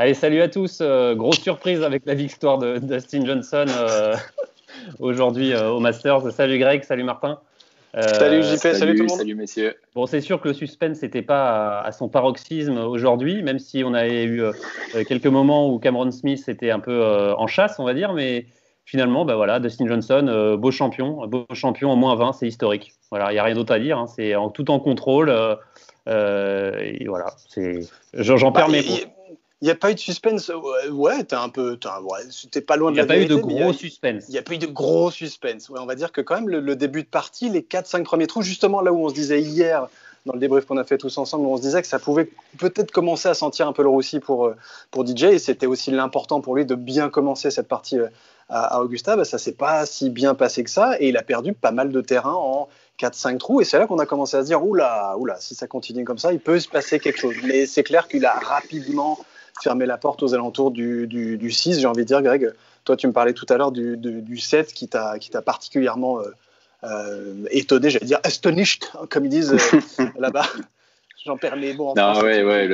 Allez, salut à tous. Grosse surprise avec la victoire de Dustin Johnson aujourd'hui au Masters. Salut Greg, salut Martin. Salut JP, salut tout le monde. Salut messieurs. Bon, c'est sûr que le suspense n'était pas à son paroxysme aujourd'hui, même si on avait eu quelques moments où Cameron Smith était un peu en chasse, on va dire, mais finalement, bah voilà, Dustin Johnson, beau champion en moins 20, c'est historique. Voilà, il n'y a rien d'autre à dire, hein, c'est tout en contrôle. Et voilà, j'en perds mes mots. Il n'y a pas eu de suspense. Ouais, t'es pas loin de la vérité. Il n'y a pas eu de gros suspense. Il n'y a pas eu de gros suspense. Ouais, on va dire que quand même, le début de partie, les 4-5 premiers trous, justement là où on se disait hier, dans le débrief qu'on a fait tous ensemble, on se disait que ça pouvait peut-être commencer à sentir un peu le roussi pour DJ. Et c'était aussi l'important pour lui de bien commencer cette partie à Augusta. Bah, ça ne s'est pas si bien passé que ça. Et il a perdu pas mal de terrain en 4-5 trous. Et c'est là qu'on a commencé à se dire, oula, si ça continue comme ça, il peut se passer quelque chose. Mais c'est clair qu'il a rapidement fermer la porte aux alentours du 6, j'ai envie de dire, Greg. Toi, tu me parlais tout à l'heure du 7 qui t'a particulièrement étonné, j'allais dire astonished, comme ils disent là-bas. J'en perds les mots en français.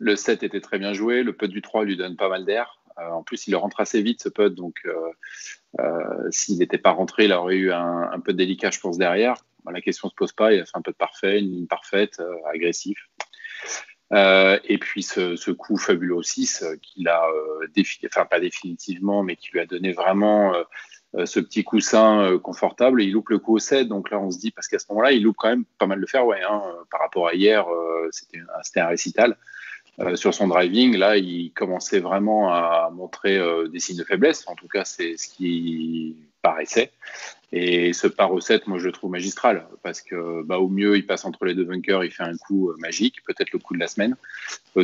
Le 7 était très bien joué. Le putt du 3 lui donne pas mal d'air. En plus, il rentre assez vite, ce putt. Donc, s'il n'était pas rentré, il aurait eu un peu de délicat, je pense, derrière. Bon, la question ne se pose pas. Il a fait un putt parfait, une ligne parfaite, agressif. Et puis ce coup fabuleux au 6 qu'il a pas définitivement, mais qui lui a donné vraiment ce petit coussin confortable. Il loupe le coup au 7, donc là on se dit, parce qu'à ce moment-là il loupe quand même pas mal de fairway, hein, par rapport à hier, c'était un récital. Sur son driving, là il commençait vraiment à montrer des signes de faiblesse, en tout cas c'est ce qui paraissait. Et ce par au 7, moi je le trouve magistral, parce que au mieux il passe entre les deux bunkers, il fait un coup magique, peut-être le coup de la semaine.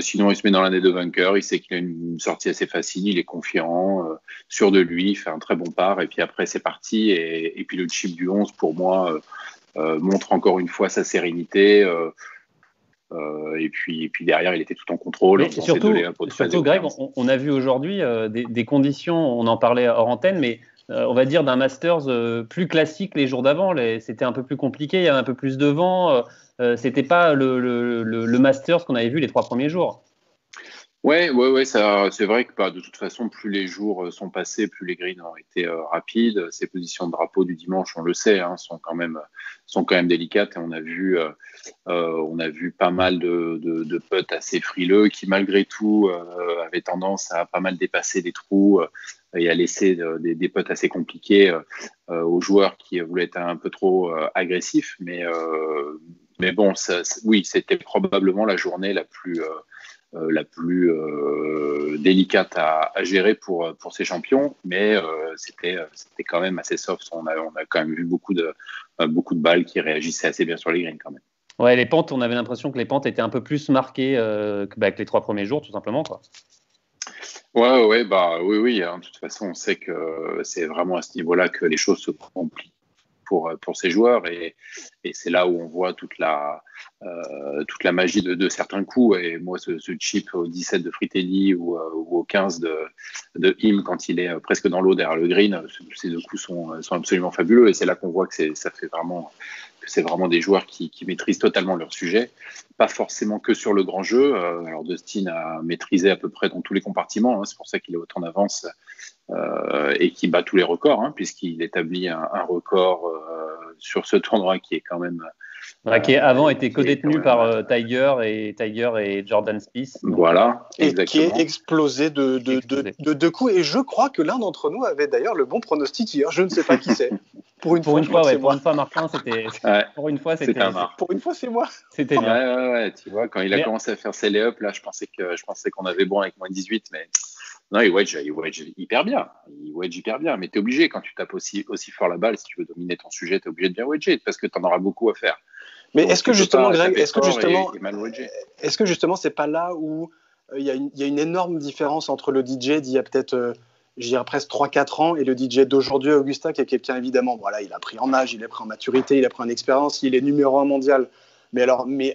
Sinon il se met dans l'un des deux bunkers, il sait qu'il a une sortie assez facile, il est confiant, sûr de lui, il fait un très bon par, et puis après c'est parti. Et puis le chip du 11 pour moi montre encore une fois sa sérénité. Et puis derrière il était tout en contrôle. Mais surtout Greg, on a vu aujourd'hui des conditions, on en parlait hors antenne, mais on va dire d'un Masters plus classique les jours d'avant. C'était un peu plus compliqué, il y avait un peu plus de vent. C'était pas le Masters qu'on avait vu les 3 premiers jours. Ouais, ça, c'est vrai que de toute façon, plus les jours sont passés, plus les greens ont été rapides. Ces positions de drapeau du dimanche, on le sait, hein, sont quand même délicates. Et on a vu pas mal de putts assez frileux qui, malgré tout, avaient tendance à pas mal dépasser les trous et à laisser des putts assez compliqués aux joueurs qui voulaient être un peu trop agressifs. Mais bon, c'était probablement la journée la plus délicate à gérer pour ces champions, mais c'était quand même assez soft. On a quand même vu beaucoup de balles qui réagissaient assez bien sur les greens quand même. Ouais, les pentes, on avait l'impression que les pentes étaient un peu plus marquées que les 3 premiers jours, tout simplement, quoi. Oui. Hein, de toute façon, on sait que c'est vraiment à ce niveau-là que les choses se compliquent pour ces joueurs, et c'est là où on voit toute la magie de certains coups. Et moi, ce chip au 17 de Fritelli ou au 15 de Im, quand il est presque dans l'eau derrière le green, ces 2 coups sont absolument fabuleux, et c'est là qu'on voit que c'est vraiment des joueurs qui maîtrisent totalement leur sujet, pas forcément que sur le grand jeu. Alors Dustin a maîtrisé à peu près dans tous les compartiments, hein, c'est pour ça qu'il est autant d'avance et qu'il bat tous les records, hein, puisqu'il établit un record sur ce tournoi qui est quand même… qui avant était co-détenu par Tiger et Jordan Spieth. Voilà, exactement. Et qui est explosé de 2 coups. Et je crois que l'un d'entre nous avait d'ailleurs le bon pronostic hier. Je ne sais pas qui c'est. Pour une fois, Martin, c'était… Ouais. Pour une fois, c'est moi. C'était bien. Ouais, tu vois, quand il a commencé à faire ses lay-up, là, je pensais qu'on avait bon avec moins 18, mais… Non, il wedge hyper bien. Mais t'es obligé, quand tu tapes aussi fort la balle, si tu veux dominer ton sujet, t'es obligé de bien wedger, parce que t'en auras beaucoup à faire. Mais donc, est-ce que justement, Greg, c'est pas là où il y a une énorme différence entre le DJ d'il y a peut-être, presque 3-4 ans, et le DJ d'aujourd'hui, Augusta, qui est quelqu'un, évidemment, voilà, il a pris en âge, il a pris en maturité, il a pris en expérience, il est numéro 1 mondial. Mais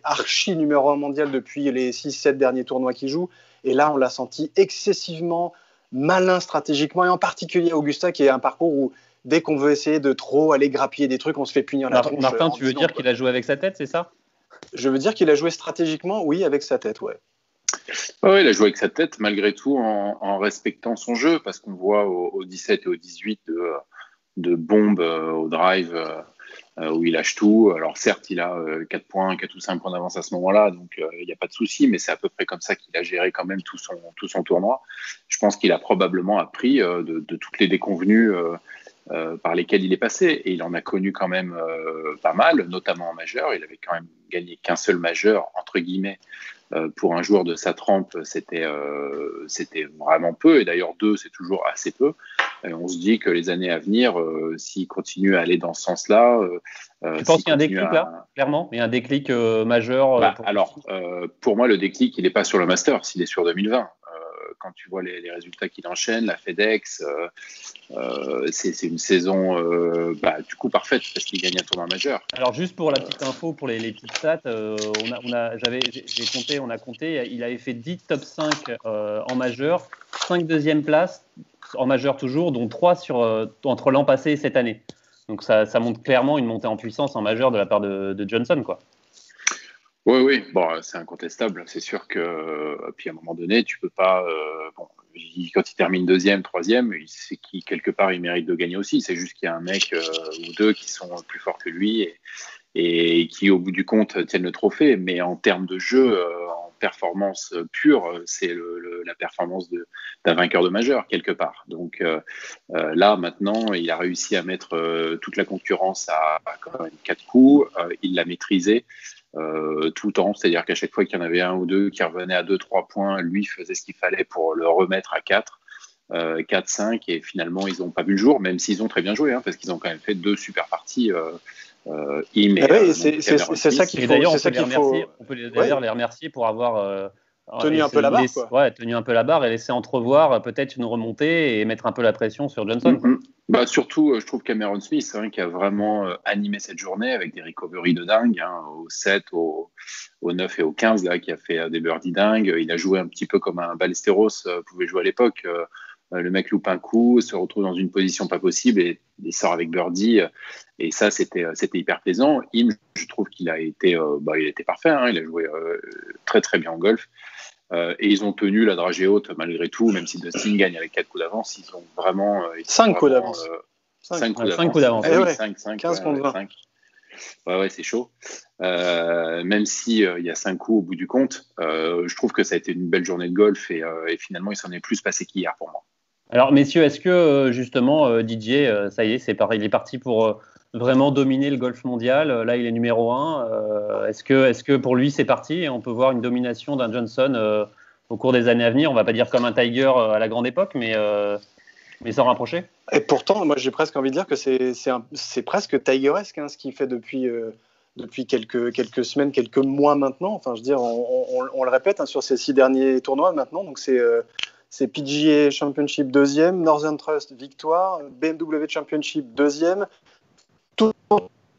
archi numéro 1 mondial depuis les 6-7 derniers tournois qu'il joue. Et là, on l'a senti excessivement malin stratégiquement, et en particulier Augusta, qui a un parcours où dès qu'on veut essayer de trop aller grappiller des trucs, on se fait punir la tronche. Martin, tu veux dire qu'il a joué avec sa tête, c'est ça ? Je veux dire qu'il a joué stratégiquement, oui, avec sa tête, ouais. Oui, il a joué avec sa tête malgré tout en respectant son jeu, parce qu'on voit au 17 et au 18 de bombes au drive où il lâche tout. Alors certes, il a 4 ou 5 points d'avance à ce moment-là, donc il n'y a pas de souci, mais c'est à peu près comme ça qu'il a géré quand même tout son tournoi. Je pense qu'il a probablement appris de toutes les déconvenues par lesquelles il est passé, et il en a connu quand même pas mal, notamment en majeur. Il avait quand même gagné qu'un seul majeur, entre guillemets. Pour un joueur de sa trempe, c'était vraiment peu, et d'ailleurs 2, c'est toujours assez peu. Et on se dit que les années à venir, s'il continue à aller dans ce sens-là... tu penses qu'il y a un déclic là, clairement? Il y a un déclic majeur pour moi, le déclic, il n'est pas sur le Masters, il est sur 2020. Quand tu vois les résultats qu'il enchaîne, la FedEx, c'est une saison du coup parfaite parce qu'il gagne un tournoi majeur. Alors juste pour la petite info, pour les petites stats, on a compté, il avait fait 10 top 5 en majeur, 5 deuxième places en majeur toujours, dont 3 entre l'an passé et cette année. Donc ça montre clairement une montée en puissance en majeur de la part de Johnson, quoi. Oui, bon, c'est incontestable. C'est sûr que, puis à un moment donné, tu peux pas. Quand il termine 2e, 3e, c'est qu'il quelque part il mérite de gagner aussi. C'est juste qu'il y a un mec ou deux qui sont plus forts que lui et qui, au bout du compte, tiennent le trophée. Mais en termes de jeu, en performance pure, c'est la performance d'un vainqueur de majeur quelque part. Donc là, maintenant, il a réussi à mettre toute la concurrence à quand même 4 coups. Il l'a maîtrisé. Tout le temps, c'est-à-dire qu'à chaque fois qu'il y en avait un ou deux qui revenaient à 2-3 points, lui faisait ce qu'il fallait pour le remettre à 4, 5, et finalement ils n'ont pas vu le jour, même s'ils ont très bien joué, hein, parce qu'ils ont quand même fait 2 super parties. C'est ça qu'il faut. D'ailleurs, on peut les remercier pour avoir tenu un peu la barre, tenu un peu la barre et laissé entrevoir peut-être une remontée et mettre un peu la pression sur Johnson. Mm-hmm. Surtout, je trouve Cameron Smith, hein, qui a vraiment animé cette journée avec des recoveries de dingue, hein, au 7, au 9 et au 15, là, qui a fait des birdies dingues. Il a joué un petit peu comme un Ballesteros pouvait jouer à l'époque. Le mec loupe un coup, se retrouve dans une position pas possible et sort avec birdie. Et ça, c'était hyper plaisant. Im, je trouve qu'il a été parfait, hein, il a joué très très bien en golf. Et ils ont tenu la dragée haute malgré tout, même si Dustin gagne avec 4 coups d'avance, ils ont vraiment... 5 coups d'avance. 5 coups d'avance. 15 contre 20. Ouais, c'est chaud. Même s'il y a 5 coups au bout du compte, je trouve que ça a été une belle journée de golf et finalement, il s'en est plus passé qu'hier pour moi. Alors messieurs, est-ce que justement DJ, ça y est, c'est pareil, il est parti pour vraiment dominer le golf mondial? Là, il est numéro 1. Est-ce que pour lui, c'est parti et on peut voir une domination d'un Johnson au cours des années à venir? On ne va pas dire comme un Tiger à la grande époque, mais s'en rapprocher. Et pourtant, moi, j'ai presque envie de dire que c'est presque Tigeresque, hein, ce qu'il fait depuis quelques semaines, quelques mois maintenant. Enfin, je veux dire, on le répète, hein, sur ces 6 derniers tournois maintenant. Donc, c'est PGA Championship 2e, Northern Trust victoire, BMW Championship 2e, Tour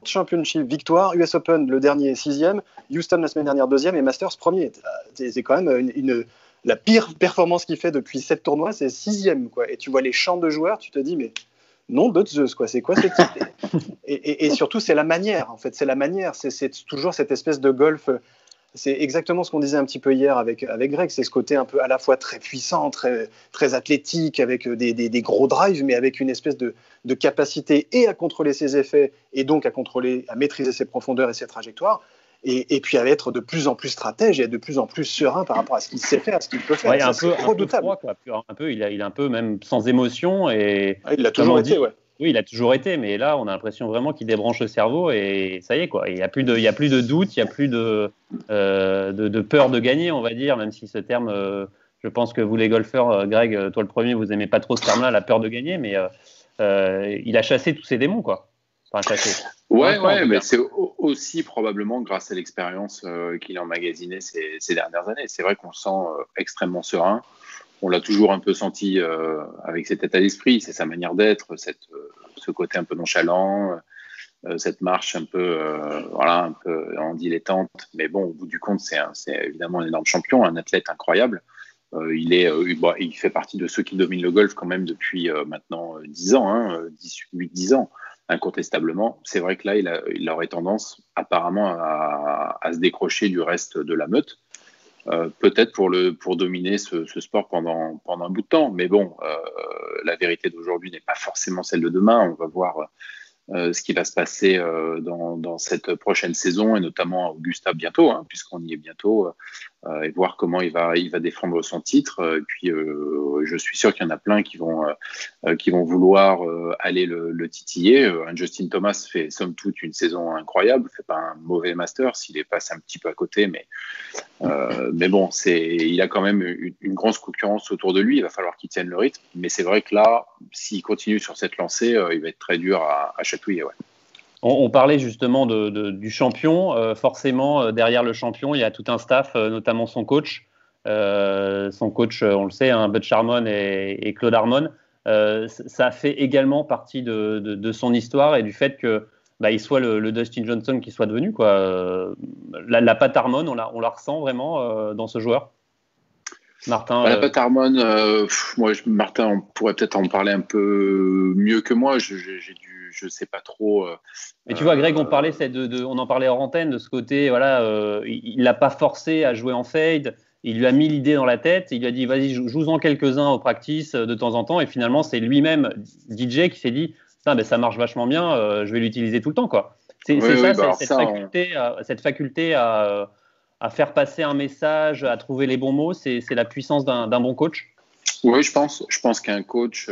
Championship victoire, US Open le dernier 6e, Houston la semaine dernière 2e et Masters 1er. C'est quand même la pire performance qu'il fait depuis 7 tournois, c'est 6e, quoi. Et tu vois les champs de joueurs, tu te dis mais non de Zeus, quoi, c'est quoi cette et surtout c'est la manière, en fait, c'est toujours cette espèce de golf. C'est exactement ce qu'on disait un petit peu hier avec Greg, c'est ce côté un peu à la fois très puissant, très, très athlétique, avec des gros drives, mais avec une espèce de capacité et à contrôler ses effets, et donc à maîtriser ses profondeurs et ses trajectoires, et puis à être de plus en plus stratège et à être de plus en plus serein par rapport à ce qu'il sait faire, à ce qu'il peut faire. Ouais, c'est redoutable. Il est un peu même sans émotion. Et il l'a toujours été, ouais. Oui, il a toujours été, mais là, on a l'impression vraiment qu'il débranche le cerveau et ça y est, quoi. Il n'y a plus de doute, il n'y a plus de peur de gagner, on va dire, même si ce terme, je pense que vous les golfeurs, Greg, toi le premier, vous n'aimez pas trop ce terme-là, la peur de gagner, mais il a chassé tous ses démons, quoi. Ouais, mais c'est aussi probablement grâce à l'expérience qu'il a emmagasinée ces dernières années. C'est vrai qu'on se sent extrêmement serein. On l'a toujours un peu senti avec cet état d'esprit, c'est sa manière d'être, ce côté un peu nonchalant, cette marche un peu, un peu en dilettante. Mais bon, au bout du compte, c'est évidemment un énorme champion, un athlète incroyable. Il fait partie de ceux qui dominent le golf quand même depuis maintenant 10 ans, hein, 8-10 ans, incontestablement. C'est vrai que là, il aurait tendance apparemment à se décrocher du reste de la meute. peut-être pour dominer ce sport pendant un bout de temps. Mais bon, la vérité d'aujourd'hui n'est pas forcément celle de demain. On va voir ce qui va se passer dans cette prochaine saison, et notamment à Augusta bientôt, hein, puisqu'on y est bientôt, et voir comment il va défendre son titre. Et puis, je suis sûr qu'il y en a plein qui vont vouloir aller le titiller. Justin Thomas fait somme toute une saison incroyable, fait pas un mauvais Masters, s'il est passé un petit peu à côté, mais bon, il a quand même une grosse concurrence autour de lui. Il va falloir qu'il tienne le rythme, mais c'est vrai que là, s'il continue sur cette lancée, il va être très dur à chatouiller, ouais. On parlait justement du champion. Forcément, derrière le champion, il y a tout un staff, notamment son coach. On le sait, hein, Butch Harmon et Claude Harmon. Ça fait également partie de son histoire et du fait que il soit le Dustin Johnson qu'il soit devenu, quoi. La patte Harmon, on la ressent vraiment dans ce joueur. Martin, la patte Harmon, Martin, on pourrait peut-être en parler un peu mieux que moi. Je sais pas trop. Mais tu vois, Greg, on en parlait hors antenne de ce côté. Voilà, il l'a pas forcé à jouer en fade. Il lui a mis l'idée dans la tête. Il lui a dit, vas-y, joue-en quelques-uns au practice de temps en temps. Et finalement, c'est lui-même, DJ, qui s'est dit, ça marche vachement bien. Je vais l'utiliser tout le temps, quoi. Cette faculté à faire passer un message, à trouver les bons mots, c'est la puissance d'un bon coach. Oui, je pense qu'un coach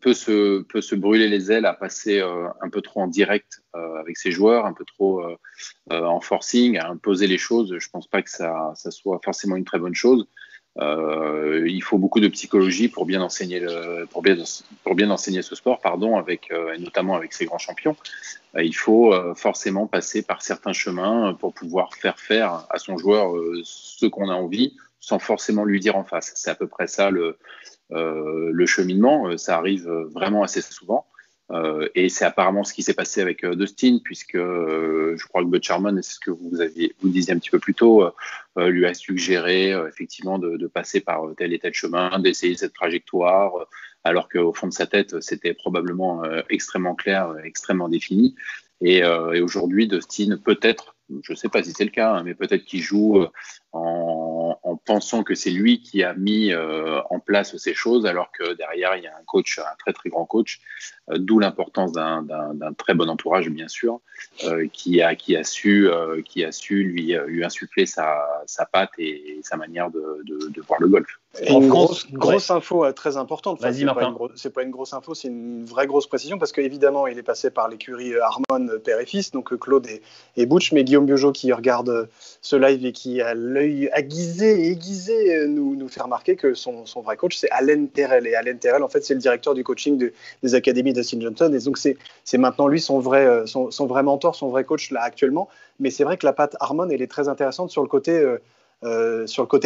peut se brûler les ailes à passer un peu trop en direct avec ses joueurs, un peu trop en forcing, à imposer les choses. Je pense pas que ça soit forcément une très bonne chose. Il faut beaucoup de psychologie pour bien enseigner enseigner ce sport, avec et notamment avec ces grands champions. Il faut forcément passer par certains chemins pour pouvoir faire à son joueur ce qu'on a envie, sans forcément lui dire en face. C'est à peu près ça le cheminement. Ça arrive vraiment assez souvent. Et c'est apparemment ce qui s'est passé avec Dustin, puisque je crois que Butch Harmon, c'est ce que vous disiez un petit peu plus tôt, lui a suggéré effectivement de passer par tel et tel chemin, d'essayer cette trajectoire, alors qu'au fond de sa tête, c'était probablement extrêmement clair, extrêmement défini. Et aujourd'hui, Dustin, peut-être, je ne sais pas si c'est le cas, hein, mais peut-être qu'il joue en pensant que c'est lui qui a mis en place ces choses, alors que derrière, il y a un coach, un très très grand coach, d'où l'importance d'un très bon entourage, bien sûr, qui a su lui insuffler sa patte et sa manière de voir le golf. Et une grosse info très importante. Vas-y, Martin. C'est pas une grosse info, c'est une vraie grosse précision, parce qu'évidemment, il est passé par l'écurie Harmon, père et fils, donc Claude et Butch, mais Guillaume Biogeau, qui regarde ce live et qui a l'œil aiguisé, nous fait remarquer que son vrai coach, c'est Alain Terrell. Et Alain Terrell, en fait, c'est le directeur du coaching des académies Dustin Johnson. Et donc, c'est maintenant lui son vrai mentor, son vrai coach, là, actuellement. Mais c'est vrai que la patte Harmon, elle est très intéressante sur le côté...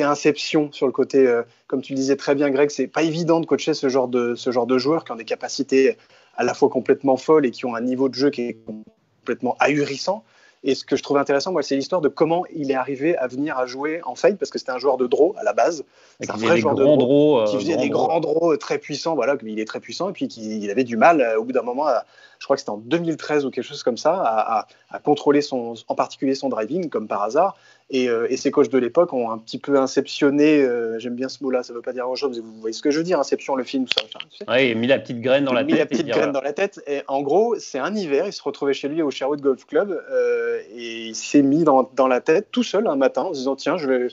inception, sur le côté, comme tu le disais très bien, Greg, c'est pas évident de coacher ce genre de joueurs qui ont des capacités à la fois complètement folles et qui ont un niveau de jeu qui est complètement ahurissant. Et ce que je trouve intéressant, moi, c'est l'histoire de comment il est arrivé à venir à jouer en fade, parce que c'était un joueur de draw à la base. C'est un vrai joueur de draw qui faisait des grands draws très puissants. Voilà, il est très puissant, et puis il avait du mal au bout d'un moment, je crois que c'était en 2013 ou quelque chose comme ça, à contrôler en particulier son driving, comme par hasard. Et ses coachs de l'époque ont un petit peu inceptionné, j'aime bien ce mot-là, ça ne veut pas dire grand-chose, mais vous voyez ce que je veux dire, Inception, le film, tout ça. Tu sais. Oui, il a mis la petite graine dans la tête. Et en gros, c'est un hiver, il se retrouvait chez lui au Sherwood Golf Club, et il s'est mis dans la tête tout seul un matin en se disant, tiens, je vais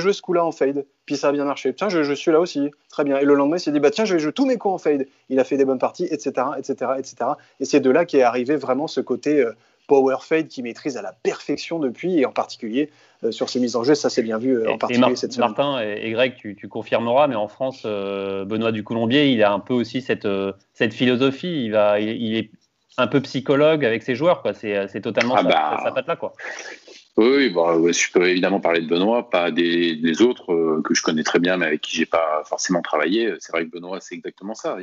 jouer ce coup-là en fade, puis ça a bien marché. Tiens, je suis là aussi, très bien. Et le lendemain, il s'est dit, tiens, je vais jouer tous mes coups en fade. Il a fait des bonnes parties, etc., etc., etc. Et c'est de là qu'est arrivé vraiment ce côté... power fade qui maîtrise à la perfection depuis, et en particulier sur ses mises en jeu, ça s'est bien vu en particulier cette semaine. Martin et Greg, tu confirmeras, mais en France, Benoît Ducoulombier, il a un peu aussi cette philosophie, il est un peu psychologue avec ses joueurs, quoi. C'est totalement sa patte là, quoi. Oui, je peux évidemment parler de Benoît, pas des autres que je connais très bien, mais avec qui j'ai pas forcément travaillé. C'est vrai que Benoît, c'est exactement ça,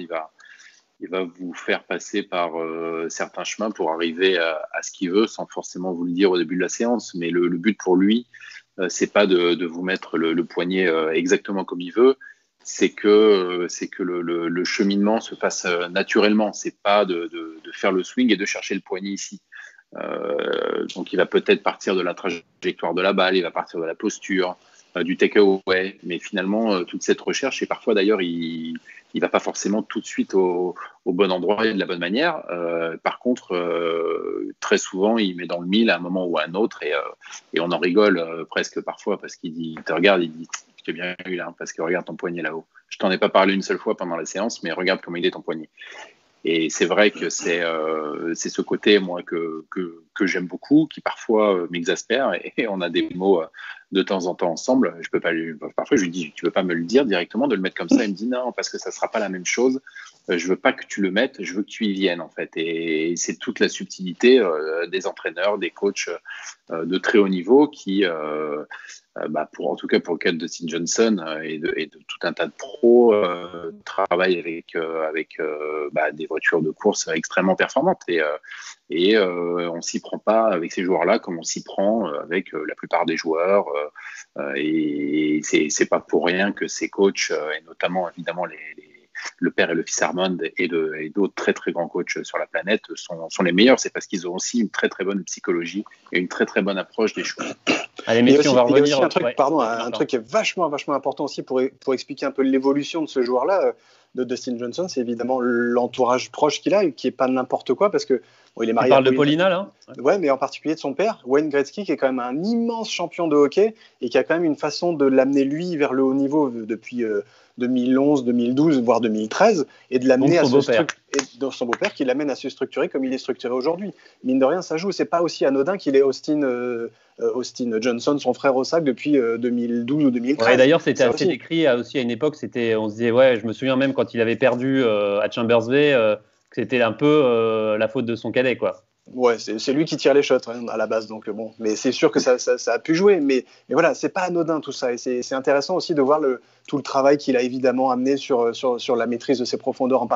il va vous faire passer par certains chemins pour arriver à ce qu'il veut, sans forcément vous le dire au début de la séance. Mais le but pour lui, c'est pas de vous mettre le poignet exactement comme il veut. C'est que le cheminement se fasse naturellement. C'est pas de faire le swing et de chercher le poignet ici. Donc, il va peut-être partir de la trajectoire de la balle, il va partir de la posture, du take-away. Mais finalement, toute cette recherche, et parfois d'ailleurs, il va pas forcément tout de suite au bon endroit et de la bonne manière. Par contre, très souvent, il met dans le mille à un moment ou à un autre, et on en rigole presque parfois parce qu'il dit, il te regarde, il dit, je t'ai bien eu là, hein, parce que regarde ton poignet là-haut. Je t'en ai pas parlé une seule fois pendant la séance, mais regarde comment il est ton poignet. Et c'est vrai que c'est ce côté, moi, que j'aime beaucoup, qui parfois m'exaspère, et on a des mots de temps en temps ensemble. Je peux pas lui, parfois je lui dis, tu veux pas me le dire directement, de le mettre comme ça. Il me dit non, parce que ça sera pas la même chose. Je veux pas que tu le mettes, je veux que tu y viennes, en fait. Et c'est toute la subtilité des entraîneurs, des coachs de très haut niveau qui, en tout cas pour le cas de Dustin Johnson et de tout un tas de pros, travaillent avec des voitures de course extrêmement performantes. Et on s'y prend pas avec ces joueurs-là comme on s'y prend avec la plupart des joueurs. Et c'est pas pour rien que ces coachs, et notamment évidemment le père et le fils Harmon et d'autres très très grands coachs sur la planète sont les meilleurs. C'est parce qu'ils ont aussi une très très bonne psychologie et une très très bonne approche des choses. Allez, messieurs, on va revenir. Il y a aussi un truc qui est vachement important aussi pour expliquer un peu l'évolution de ce joueur-là, de Dustin Johnson, c'est évidemment l'entourage proche qu'il a et qui est pas n'importe quoi, parce que il est marié. On parle de Paulina là. Ouais, mais en particulier de son père, Wayne Gretzky, qui est quand même un immense champion de hockey et qui a quand même une façon de l'amener lui vers le haut niveau depuis 2011, 2012, voire 2013, et de l'amener à son beau-père qui l'amène à se structurer comme il est structuré aujourd'hui. Mine de rien, ça joue. C'est pas aussi anodin qu'il est Austin Johnson, son frère au sac, depuis 2012 ou 2013. Ouais, d'ailleurs, c'était assez décrit aussi à une époque. On se disait, je me souviens même quand il avait perdu à Chambers Bay, que c'était un peu la faute de son cadet, quoi. Ouais, c'est lui qui tire les shots à la base, donc bon. Mais c'est sûr que ça a pu jouer, mais voilà, c'est pas anodin tout ça, et c'est intéressant aussi de voir tout le travail qu'il a évidemment amené sur la maîtrise de ses profondeurs, en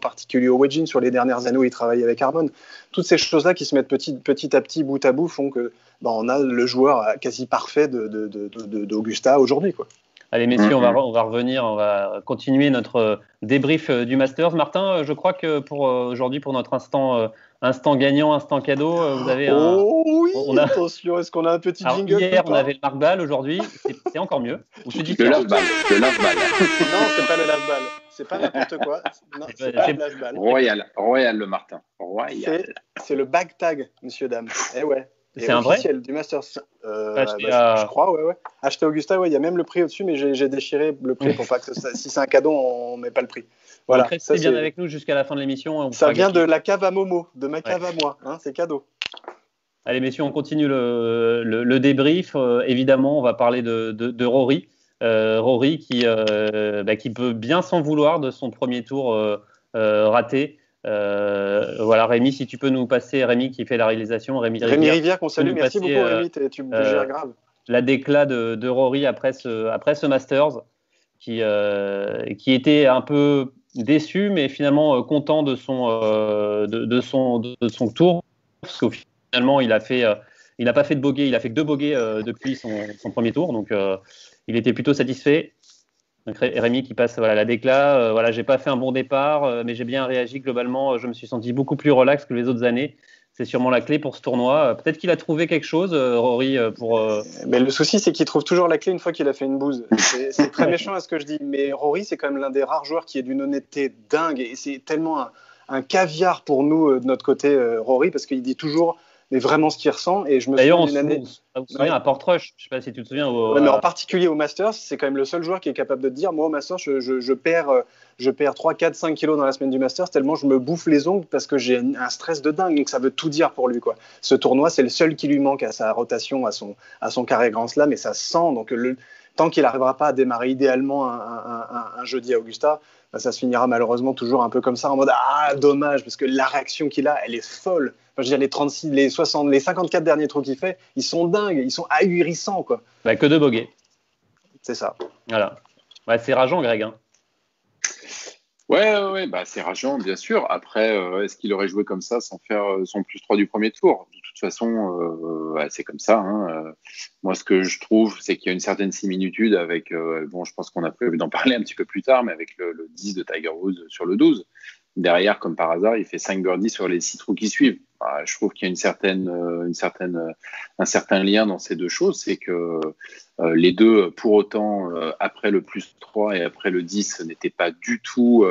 particulier au wedging sur les dernières années où il travaillait avec Harmon. Toutes ces choses-là qui se mettent petit à petit, bout à bout, font que on a le joueur quasi parfait d'Augusta aujourd'hui, quoi. Allez, messieurs, on va revenir, on va continuer notre débrief du Masters. Martin, je crois que pour aujourd'hui, pour notre instant gagnant, instant cadeau, vous avez attention, est-ce qu'on a un petit jingle? Hier, on avait le marque-balle, aujourd'hui, c'est encore mieux. Le lave-balle. Non, c'est pas le lave-balle. C'est pas n'importe quoi. Non, c'est pas le lave-balle. Royal le Martin. Royal. C'est le bag tag, messieurs, dames. Eh ouais. C'est un vrai du Masters, je crois, ouais. Acheté Augusta, il y a même le prix au-dessus, mais j'ai déchiré le prix pour pas que ça, si c'est un cadeau, on met pas le prix. Voilà. Restez bien avec nous jusqu'à la fin de l'émission. Ça vient de la cave à Momo, de ma cave à moi, hein, c'est cadeau. Allez, messieurs, on continue le débrief. Évidemment, on va parler de Rory. Rory qui peut bien s'en vouloir de son premier tour raté. Voilà, Rémi, si tu peux nous passer, Rémi qui fait la réalisation, Rémi Rivière qu'on salue, merci beaucoup Rémi, tu gères grave. La décla de Rory après ce Masters, qui était un peu déçu, mais finalement content de son tour, parce qu'au finalement il n'a pas fait de bogey, il a fait que 2 bogeys depuis son premier tour, donc il était plutôt satisfait. Donc Rémi qui passe la décla, j'ai pas fait un bon départ, mais j'ai bien réagi globalement, je me suis senti beaucoup plus relax que les autres années, c'est sûrement la clé pour ce tournoi, peut-être qu'il a trouvé quelque chose Rory pour... Mais le souci c'est qu'il trouve toujours la clé une fois qu'il a fait une bouse, c'est très méchant à ce que je dis, mais Rory c'est quand même l'un des rares joueurs qui est d'une honnêteté dingue, et c'est tellement un caviar pour nous de notre côté Rory, parce qu'il dit toujours... mais vraiment ce qu'il ressent, et je me souviens d'une année... D'ailleurs, on se souvient à Portrush, je ne sais pas si tu te souviens... mais en particulier au Masters, c'est quand même le seul joueur qui est capable de te dire, moi au Masters, je perds 3, 4, 5 kilos dans la semaine du Masters, tellement je me bouffe les ongles parce que j'ai un stress de dingue, donc ça veut tout dire pour lui, quoi. Ce tournoi, c'est le seul qui lui manque à sa rotation, à son carré Grand Slam, et ça sent, donc tant qu'il n'arrivera pas à démarrer idéalement un jeudi à Augusta... ça se finira malheureusement toujours un peu comme ça, en mode « Ah, dommage !» parce que la réaction qu'il a, elle est folle. Enfin, je veux dire, les 36, les 60, les 54 derniers trous qu'il fait, ils sont dingues, ils sont ahurissants, quoi. Que de bogeys. C'est ça. Voilà. C'est rageant, Greg. Hein. Ouais, c'est rageant, bien sûr. Après, est-ce qu'il aurait joué comme ça sans faire son plus 3 du premier tour ? De toute façon, c'est comme ça. Hein. Moi, ce que je trouve, c'est qu'il y a une certaine similitude avec, je pense qu'on a prévu d'en parler un petit peu plus tard, mais avec le 10 de Tiger Woods sur le 12. Derrière, comme par hasard, il fait 5 birdies sur les 6 trous qui suivent. Bah, je trouve qu'il y a un certain lien dans ces deux choses. C'est que les deux, pour autant, après le plus 3 et après le 10, n'étaient pas du tout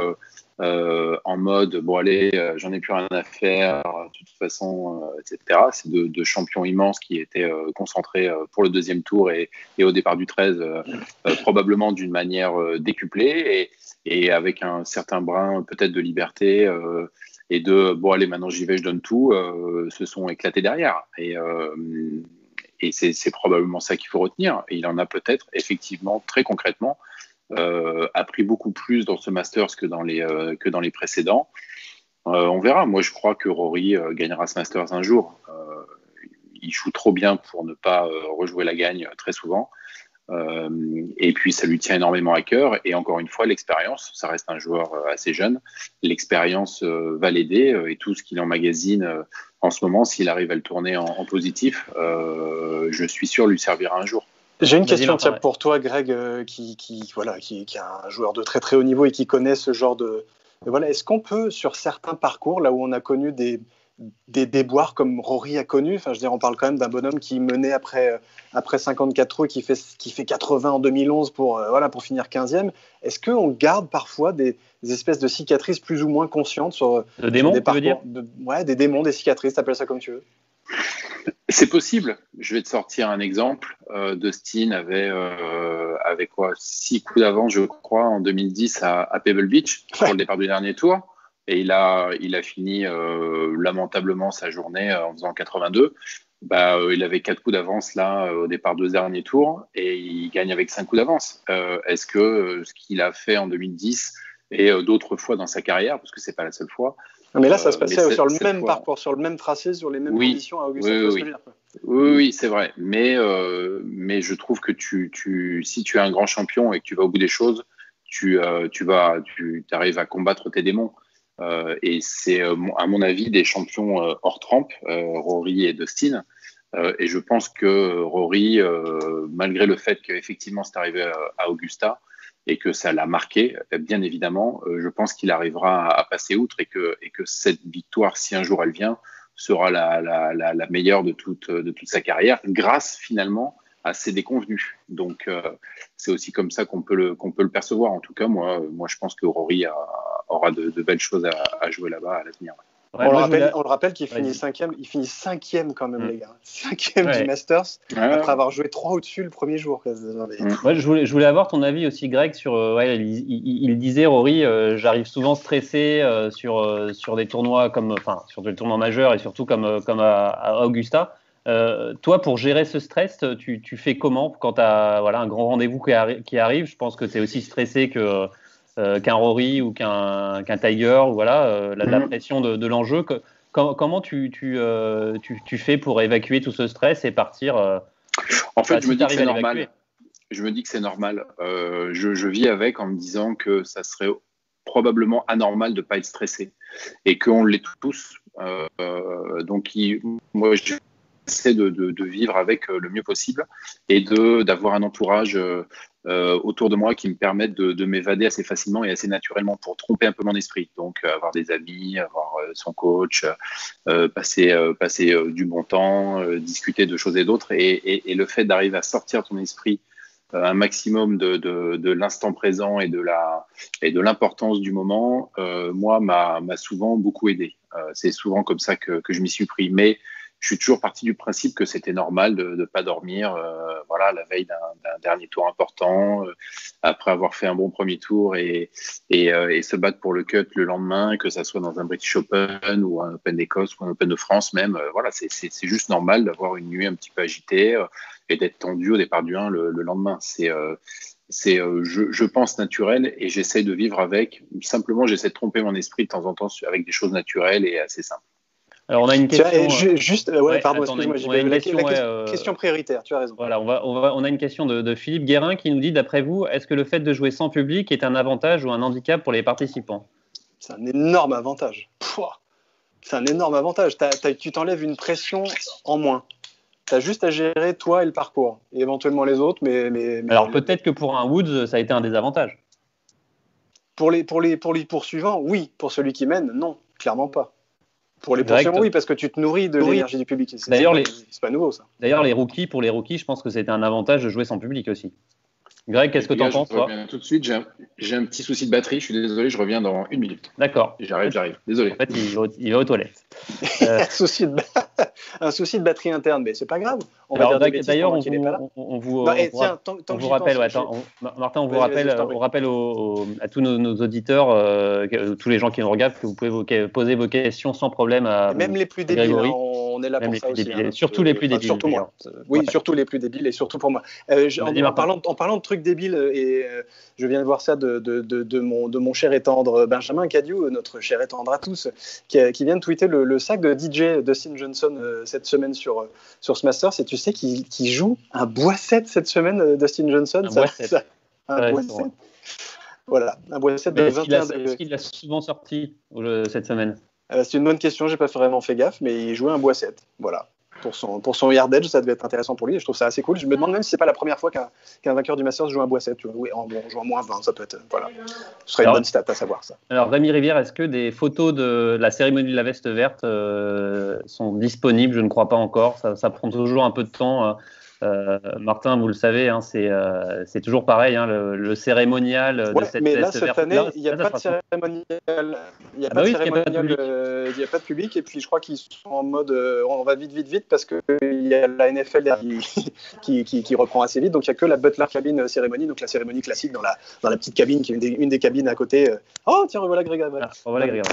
en mode « bon, allez, j'en ai plus rien à faire, de toute façon, etc. » C'est deux champions immenses qui étaient concentrés pour le deuxième tour et au départ du 13, probablement d'une manière décuplée. Et avec un certain brin peut-être de liberté et de bon allez maintenant j'y vais, je donne tout, se sont éclatés derrière et c'est probablement ça qu'il faut retenir. Et il en a peut-être effectivement très concrètement appris beaucoup plus dans ce Masters que dans les précédents. On verra. Moi je crois que Rory gagnera ce Masters un jour. Il joue trop bien pour ne pas rejouer la gagne très souvent. Et puis ça lui tient énormément à cœur et encore une fois l'expérience, ça reste un joueur assez jeune, l'expérience va l'aider et tout ce qu'il emmagasine en ce moment, s'il arrive à le tourner en positif, je suis sûr lui servira un jour. J'ai une question tiens, pour toi Greg qui est un joueur de très très haut niveau et qui connaît ce genre de... Voilà, est-ce qu'on peut sur certains parcours là où on a connu des déboires comme Rory a connu, enfin je veux dire on parle quand même d'un bonhomme qui menait après 54 trous et qui fait 80 en 2011 pour finir 15e. Est-ce que on garde parfois des espèces de cicatrices plus ou moins conscientes sur des démons, tu veux dire ? Ouais, des démons, des cicatrices, t'appelles ça comme tu veux. C'est possible. Je vais te sortir un exemple. Dustin avait 6 coups d'avance je crois en 2010 à Pebble Beach pour le départ du dernier tour. Et il a fini lamentablement sa journée en faisant 82. Bah, il avait 4 coups d'avance là au départ de ce dernier tour et il gagne avec 5 coups d'avance. Est-ce que ce qu'il a fait en 2010 et d'autres fois dans sa carrière, parce que c'est pas la seule fois. Mais là, ça se passait sur le même parcours, sur le même tracé, sur les mêmes conditions à Augusta National. Oui, c'est vrai. Mais je trouve que si tu es un grand champion et que tu vas au bout des choses, tu arrives à combattre tes démons. Et c'est, à mon avis, des champions hors trempe, Rory et Dustin. Et je pense que Rory, malgré le fait qu'effectivement c'est arrivé à Augusta et que ça l'a marqué, bien évidemment, je pense qu'il arrivera à passer outre et que cette victoire, si un jour elle vient, sera la meilleure de toute sa carrière, grâce finalement à ses déconvenues. Donc c'est aussi comme ça qu'on peut le percevoir. En tout cas, moi je pense que Rory aura de belles choses à jouer là-bas à l'avenir. Ouais, on le rappelle qu'il finit 5e, il finit 5e quand même les gars, 5e du Masters après avoir joué 3 au-dessus le premier jour. Ouais, je voulais avoir ton avis aussi Greg sur, il disait Rory, j'arrive souvent stressé sur des tournois sur des tournois majeurs et surtout comme à Augusta. Toi, pour gérer ce stress, tu fais comment quand tu as un grand rendez-vous qui arrive? Je pense que tu es aussi stressé qu'un Rory ou qu'un Tiger, la pression de l'enjeu. Comment tu fais pour évacuer tout ce stress et partir En fait, je me dis que c'est normal. Je vis avec en me disant que ça serait probablement anormal de ne pas être stressé et qu'on l'est tous. Moi, j'essaie de vivre avec le mieux possible et d'avoir un entourage autour de moi qui me permette de m'évader assez facilement et assez naturellement pour tromper un peu mon esprit. Donc avoir des amis, avoir son coach, passer du bon temps, discuter de choses et d'autres et le fait d'arriver à sortir ton esprit un maximum de l'instant présent et de l'importance du moment, moi m'a souvent beaucoup aidé. C'est souvent comme ça que je m'y suis pris, mais je suis toujours parti du principe que c'était normal de ne pas dormir la veille d'un dernier tour important, après avoir fait un bon premier tour et se battre pour le cut le lendemain, que ça soit dans un British Open ou un Open d'Écosse ou un Open de France même. C'est juste normal d'avoir une nuit un petit peu agitée et d'être tendu au départ du 1 le lendemain. Je pense naturel et j'essaie de vivre avec. Simplement, j'essaie de tromper mon esprit de temps en temps avec des choses naturelles et assez simples. Alors on a une question. Question prioritaire. Tu as raison. Voilà, on a une question de Philippe Guérin qui nous dit, d'après vous, est-ce que le fait de jouer sans public est un avantage ou un handicap pour les participants ? C'est un énorme avantage. C'est un énorme avantage. Tu t'enlèves une pression en moins. Tu as juste à gérer toi et le parcours, et éventuellement les autres. Mais alors peut-être que pour un Woods, ça a été un désavantage. Pour les poursuivants, oui. Pour celui qui mène, non, clairement pas. Pour les poursuivants, oui, parce que tu te nourris de l'énergie du public. C'est pas nouveau, ça. D'ailleurs, pour les rookies, je pense que c'était un avantage de jouer sans public aussi. Greg, qu'est-ce que tu en penses, toi ? Tout de suite, j'ai un petit souci de batterie. Je suis désolé, je reviens dans 1 minute. D'accord. J'arrive. Désolé. En fait, il va aux toilettes. Un souci de batterie interne, mais c'est pas grave. D'ailleurs, on vous rappelle à tous nos auditeurs, tous les gens qui nous regardent, que vous pouvez poser vos questions sans problème à Grégory. Même les plus débiles, on est là pour ça aussi. Surtout les plus débiles. Oui, surtout les plus débiles et surtout pour moi. En parlant de trucs débiles, et je viens de voir ça de mon cher et tendre Benjamin Cadieux, notre cher et tendre à tous, qui vient de tweeter le sac de DJ Dustin Johnson cette semaine sur ce Masters. Et tu sais qu'il joue un boisset cette semaine, Dustin Johnson. Un boisset. Voilà, un boisset de 21. Est-ce qu'il l'a souvent sorti cette semaine? C'est une bonne question, j'ai pas vraiment fait gaffe, mais il jouait un boisset. Voilà. Pour son yardage, ça devait être intéressant pour lui, et je trouve ça assez cool. Je me demande même si c'est pas la première fois qu'un vainqueur du Masters joue un boisset. Oui, en jouant moins 20, ça peut être. Voilà. Ce serait une bonne stat à savoir, ça. Alors, Rémi Rivière, est-ce que des photos de la cérémonie de la veste verte sont disponibles ? Je ne crois pas encore. Ça prend toujours un peu de temps. Martin, vous le savez, hein, c'est toujours pareil, hein, le cérémonial de cette veste verte. Mais là, cette année, il n'y a pas de cérémonial, il n'y a pas de public, et puis je crois qu'ils sont en mode on va vite, parce qu'il y a la NFL qui reprend assez vite, donc il n'y a que la Butler Cabin cérémonie, donc la cérémonie classique dans la petite cabine, qui est une des cabines à côté. Oh, tiens, revoilà Greg. Voilà. Ah, revoilà Greg.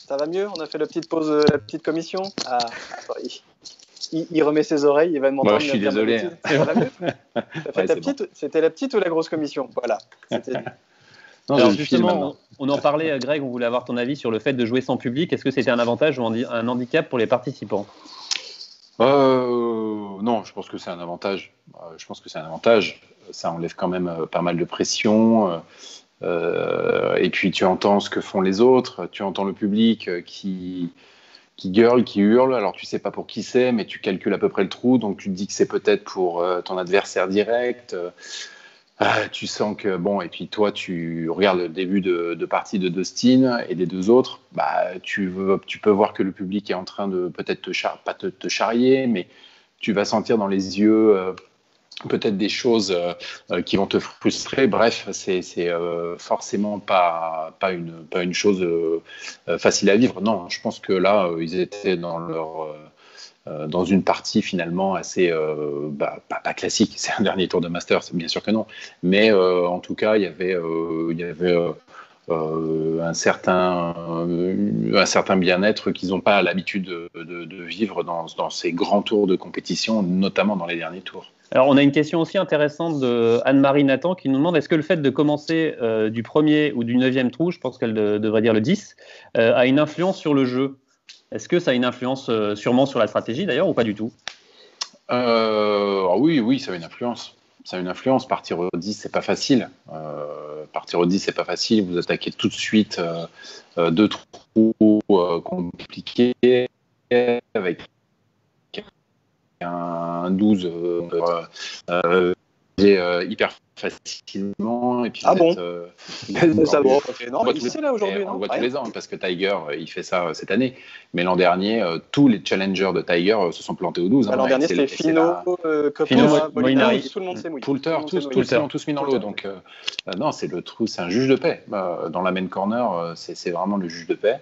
Ça va mieux ? On a fait la petite pause, la petite commission ? Ah, sorry. Il remet ses oreilles, il va demander. Moi, je suis désolé. C'était la petite ou la grosse commission ? Voilà. Non, alors justement, on en parlait, Greg, on voulait avoir ton avis sur le fait de jouer sans public. Est-ce que c'était un avantage ou un handicap pour les participants ? Non, je pense que c'est un avantage. Ça enlève quand même pas mal de pression. Et puis, tu entends ce que font les autres. Tu entends le public qui gueule, qui hurle, alors tu sais pas pour qui c'est, mais tu calcules à peu près le trou, donc tu te dis que c'est peut-être pour ton adversaire direct, tu sens que, et puis toi tu regardes le début de partie de Dustin et des deux autres, tu peux voir que le public est en train de peut-être pas te charrier, mais tu vas sentir dans les yeux peut-être des choses qui vont te frustrer. Bref, c'est forcément pas une chose facile à vivre. Non, je pense que là, ils étaient dans dans une partie finalement assez pas classique. C'est un dernier tour de Masters, bien sûr que non. Mais en tout cas, il y avait un certain bien-être qu'ils n'ont pas l'habitude de vivre dans ces grands tours de compétition, notamment dans les derniers tours. Alors, on a une question aussi intéressante de Anne-Marie Nathan qui nous demande, est-ce que le fait de commencer du premier ou du 9e trou, je pense qu'elle devrait dire le 10, a une influence sur le jeu ? Est-ce que ça a une influence sûrement sur la stratégie d'ailleurs, ou pas du tout ? Oui, ça a une influence. Partir au 10, c'est pas facile. Vous attaquez tout de suite deux trous compliqués avec un 12 hyper facilement. Et puis on voit tous les ans, parce que Tiger, il fait ça cette année. Mais l'an dernier, tous les challengers de Tiger se sont plantés au 12. L'an dernier, c'était Fino, Coppola, Molinari, tout le monde s'est mouillé. Tous mis dans l'eau. Donc, non, c'est le trou, c'est un juge de paix. Dans la main corner, c'est vraiment le juge de paix.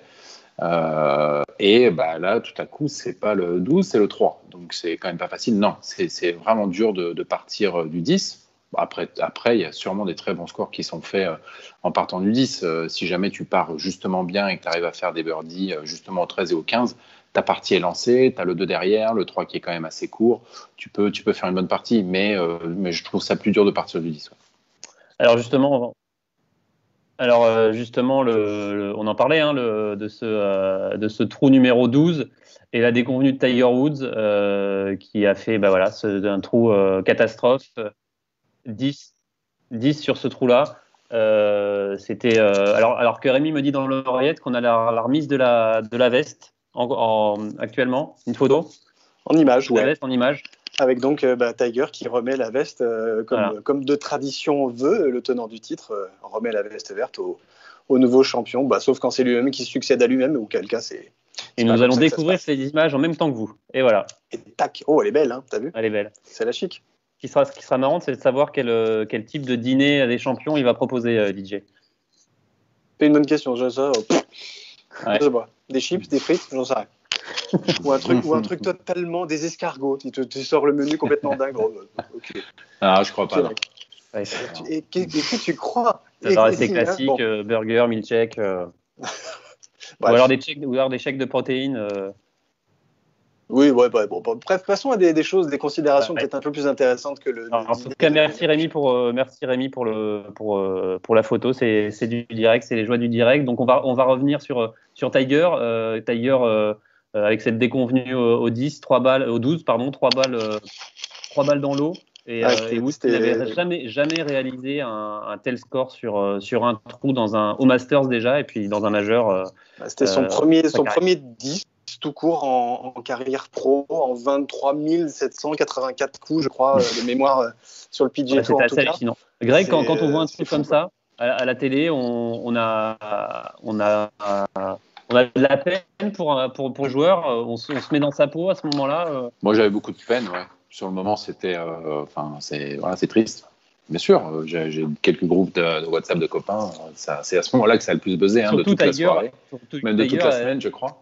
Et là, tout à coup, c'est pas le 12, c'est le 3. Donc, c'est quand même pas facile. Non, c'est vraiment dur de partir du 10. Après, il y a sûrement des très bons scores qui sont faits en partant du 10. Si jamais tu pars justement bien et que tu arrives à faire des birdies justement au 13 et au 15, ta partie est lancée, tu as le 2 derrière, le 3 qui est quand même assez court. Tu peux faire une bonne partie, mais je trouve ça plus dur de partir du 10. Ouais. Alors, justement... on en parlait de ce trou numéro 12 et la déconvenue de Tiger Woods qui a fait un trou catastrophe, 10 sur ce trou-là. C'était alors que Rémi me dit dans l'oreillette qu'on a la remise de la veste actuellement, une photo en image. Avec donc Tiger qui remet la veste, comme de tradition veut, le tenant du titre remet la veste verte au nouveau champion, sauf quand c'est lui-même qui succède à lui-même, auquel cas c'est... Et nous allons découvrir ces images en même temps que vous. Et voilà. Et tac, oh elle est belle, hein, t'as vu ? Elle est belle. C'est la chic. Ce qui sera marrant, c'est de savoir quel type de dîner à des champions il va proposer, DJ. C'est une bonne question, je sais pas. Des chips, des frites, j'en sais rien. ou un truc totalement des escargots. Tu sors le menu complètement dingue. Okay. Ah, je crois pas. Ouais, et qu'est-ce que tu crois ? Ça va rester classique, hein, burger, milkshake. Ou alors des chèques de protéines. Oui, ouais, bref, passons à des choses, des considérations peut-être un peu plus intéressantes que le. Alors, en tout cas, merci Rémi pour la photo. C'est du direct, c'est les joies du direct. Donc on va revenir sur Tiger. Tiger, avec cette déconvenue au 10, 3 balles, au 12, pardon, 3 balles dans l'eau. Et Woods n'avait jamais réalisé un tel score sur un trou au Masters déjà, et puis dans un majeur. C'était son premier 10 tout court en carrière pro, en 23 784 coups, je crois, de mémoire sur le PGA Tour. C'était assez hallucinant. Greg, quand on voit un truc comme ça à la télé, on a de la peine pour le joueur, on se met dans sa peau à ce moment-là. Moi, j'avais beaucoup de peine, ouais. Sur le moment, c'était, c'est triste. Bien sûr, j'ai quelques groupes de WhatsApp de copains. C'est à ce moment-là que ça a le plus buzzé, hein, de toute la soirée, même de toute la semaine, je crois.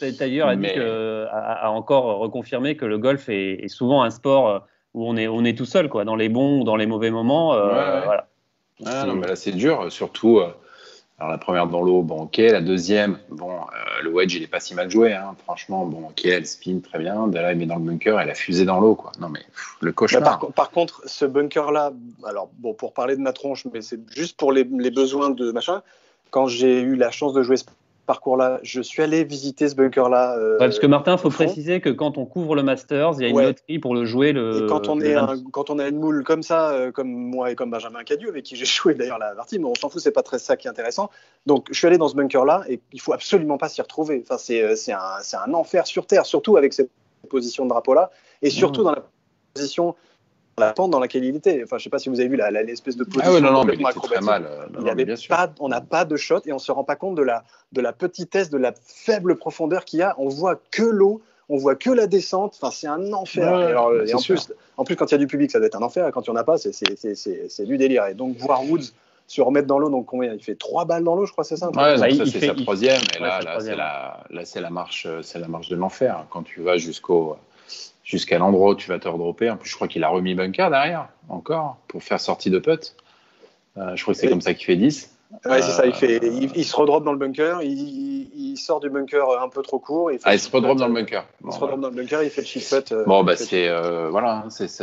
Tiger a encore reconfirmé que le golf est souvent un sport où on est tout seul, quoi, dans les bons ou dans les mauvais moments. Voilà. Ah, non, mais là, c'est dur, surtout. Alors la première dans l'eau, la deuxième, le wedge il est pas si mal joué, hein. Franchement, elle spin très bien, là il met dans le bunker, elle a fusé dans l'eau, quoi. Non mais le cauchemar. Par contre, ce bunker là, alors pour parler de ma tronche, mais c'est juste pour les besoins de machin. Quand j'ai eu la chance de jouer ce parcours là, je suis allé visiter ce bunker là. Parce que Martin, faut préciser que quand on couvre le Masters, il y a une loterie pour le jouer le. Et quand on a une moule comme ça, comme moi et comme Benjamin Cadieux, avec qui j'ai joué d'ailleurs la partie, mais on s'en fout, c'est pas très ça qui est intéressant. Donc je suis allé dans ce bunker là et il faut absolument pas s'y retrouver. Enfin c'est un enfer sur terre, surtout avec cette position de drapeau là et surtout dans la position. La pente dans laquelle il était. Enfin, je ne sais pas si vous avez vu l'espèce de position. Ah ouais, non, mais il était très mal. On n'a pas de shot et on ne se rend pas compte de la petitesse, de la faible profondeur qu'il y a. On ne voit que l'eau, on ne voit que la descente. Enfin, c'est un enfer. Ouais, et en plus, quand il y a du public, ça doit être un enfer. Et quand il n'y en a pas, c'est du délire. Et donc, voir Woods se remettre dans l'eau, donc il fait 3 balles dans l'eau, je crois, c'est ça. Ouais, c'est sa troisième. Et là, c'est la marche de l'enfer. Quand tu vas jusqu'à l'endroit où tu vas te redropper. En plus, je crois qu'il a remis bunker derrière, encore, pour faire sortie de putt. Je crois que c'est comme ça qu'il fait 10. Ouais, c'est ça. Il se redroppe dans le bunker, il sort du bunker un peu trop court. Il se redroppe dans le bunker. Il fait le chip putt.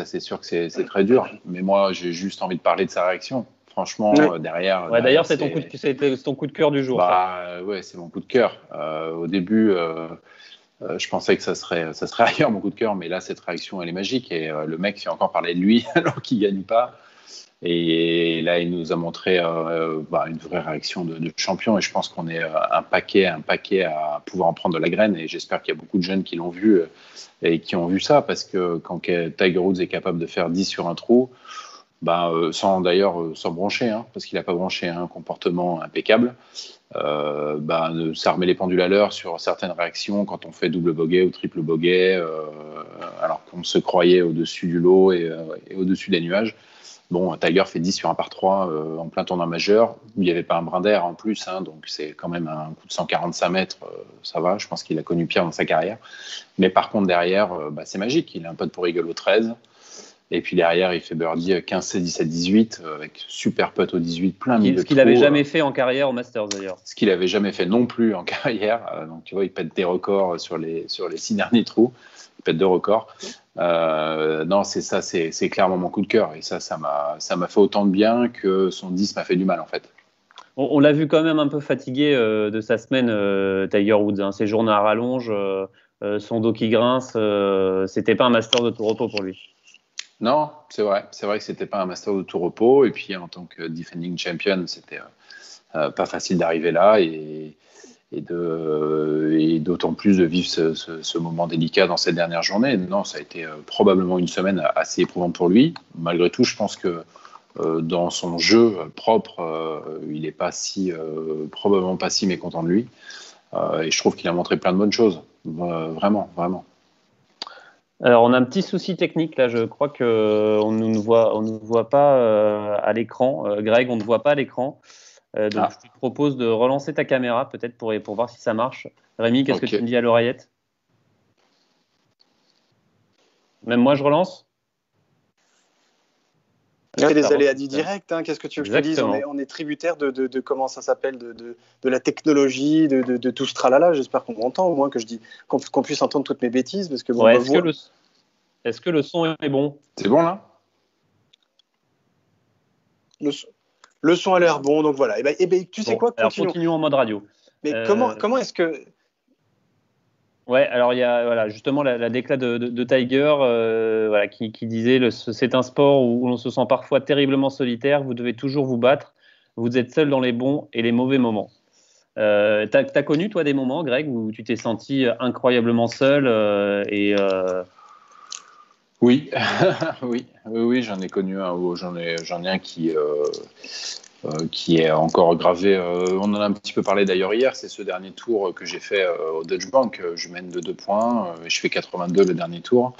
C'est sûr que c'est très dur. Mais moi, j'ai juste envie de parler de sa réaction. Franchement, derrière... Ouais, d'ailleurs, c'est ton coup de cœur du jour. Ouais, c'est mon coup de cœur. Au début... je pensais que ça serait ailleurs, mon coup de cœur, mais là, cette réaction, elle est magique. Et le mec fait encore parler de lui alors qu'il ne gagne pas. Et là, il nous a montré une vraie réaction de champion. Et je pense qu'on est un paquet à pouvoir en prendre de la graine. Et j'espère qu'il y a beaucoup de jeunes qui l'ont vu et qui ont vu ça. Parce que quand Tiger Woods est capable de faire 10 sur un trou, sans broncher, hein, parce qu'il n'a pas bronché, un comportement impeccable. Ça remet les pendules à l'heure sur certaines réactions quand on fait double bogey ou triple bogey, alors qu'on se croyait au-dessus du lot et au-dessus des nuages. Tiger fait 10 sur un par 3 en plein tournoi majeur. Il n'y avait pas un brin d'air en plus, hein, donc c'est quand même un coup de 145 mètres, ça va, je pense qu'il a connu pire dans sa carrière. Mais par contre, derrière, c'est magique, il a un putt pour eagle au 13. Et puis derrière, il fait birdie 15, 16, 17, 18, avec super putt au 18, plein milieu de trous. Ce qu'il n'avait jamais fait en carrière au Masters, d'ailleurs. Ce qu'il n'avait jamais fait non plus en carrière. Donc, tu vois, il pète des records sur les 6 derniers trous. Il pète 2 records. Non, c'est ça, c'est clairement mon coup de cœur. Et ça m'a fait autant de bien que son 10 m'a fait du mal, en fait. On l'a vu quand même un peu fatigué de sa semaine, Tiger Woods, hein. Ses journées à rallonge, son dos qui grince, c'était pas un Masters de tout repos pour lui. Non, c'est vrai. C'est vrai que c'était pas un Master de tout repos. Et puis, en tant que defending champion, c'était pas facile d'arriver là. Et, et d'autant plus de vivre ce moment délicat dans cette dernière journée. Non, ça a été probablement une semaine assez éprouvante pour lui. Malgré tout, je pense que dans son jeu propre, il n'est pas si, probablement pas si mécontent de lui. Et je trouve qu'il a montré plein de bonnes choses. Vraiment. Alors, on a un petit souci technique, là. Je crois qu'on ne nous voit pas à l'écran. Greg, on ne voit pas à l'écran. Donc, je te propose de relancer ta caméra, peut-être, pour voir si ça marche. Rémi, qu'est-ce que tu me dis à l'oreillette ? Même moi, je relance ? Il y a des aléas directs, hein, qu'est-ce que tu veux que je te dise ? On est tributaire de comment ça s'appelle, de la technologie, de tout ce tralala. J'espère qu'on m'entend au moins, qu'on puisse entendre toutes mes bêtises. Parce que, bon, ouais, est-ce que le son est bon ? C'est bon, là ? Le son a l'air bon, donc voilà. Et ben, tu sais, bon, quoi, continuons en mode radio. Mais comment est-ce que… Ouais, alors il y a justement la décla de Tiger qui disait « C'est un sport où l'on se sent parfois terriblement solitaire, vous devez toujours vous battre, vous êtes seul dans les bons et les mauvais moments. » T'as connu, toi, des moments, Greg, où tu t'es senti incroyablement seul Oui. oui, j'en ai connu un. J'en ai un qui est encore gravé. On en a un petit peu parlé d'ailleurs hier. C'est ce dernier tour que j'ai fait au Deutsche Bank. Je mène de 2 points. Je fais 82 le dernier tour.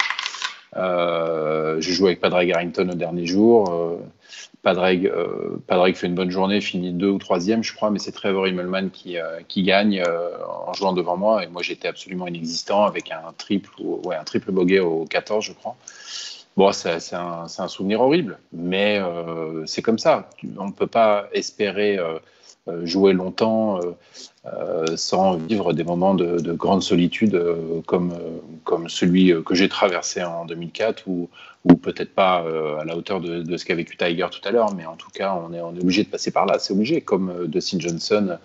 Je joue avec Padraig Harrington au dernier jour. Padraig fait une bonne journée, finit 2e ou 3e, je crois, mais c'est Trevor Immelman qui gagne en jouant devant moi, et moi j'étais absolument inexistant avec un triple bogey au 14, je crois. Bon, c'est un souvenir horrible, mais c'est comme ça. On ne peut pas espérer jouer longtemps sans vivre des moments de grande solitude comme celui que j'ai traversé en 2004 ou peut-être pas à la hauteur de ce qu'a vécu Tiger tout à l'heure, mais en tout cas on est obligé de passer par là, c'est obligé, comme Dustin Johnson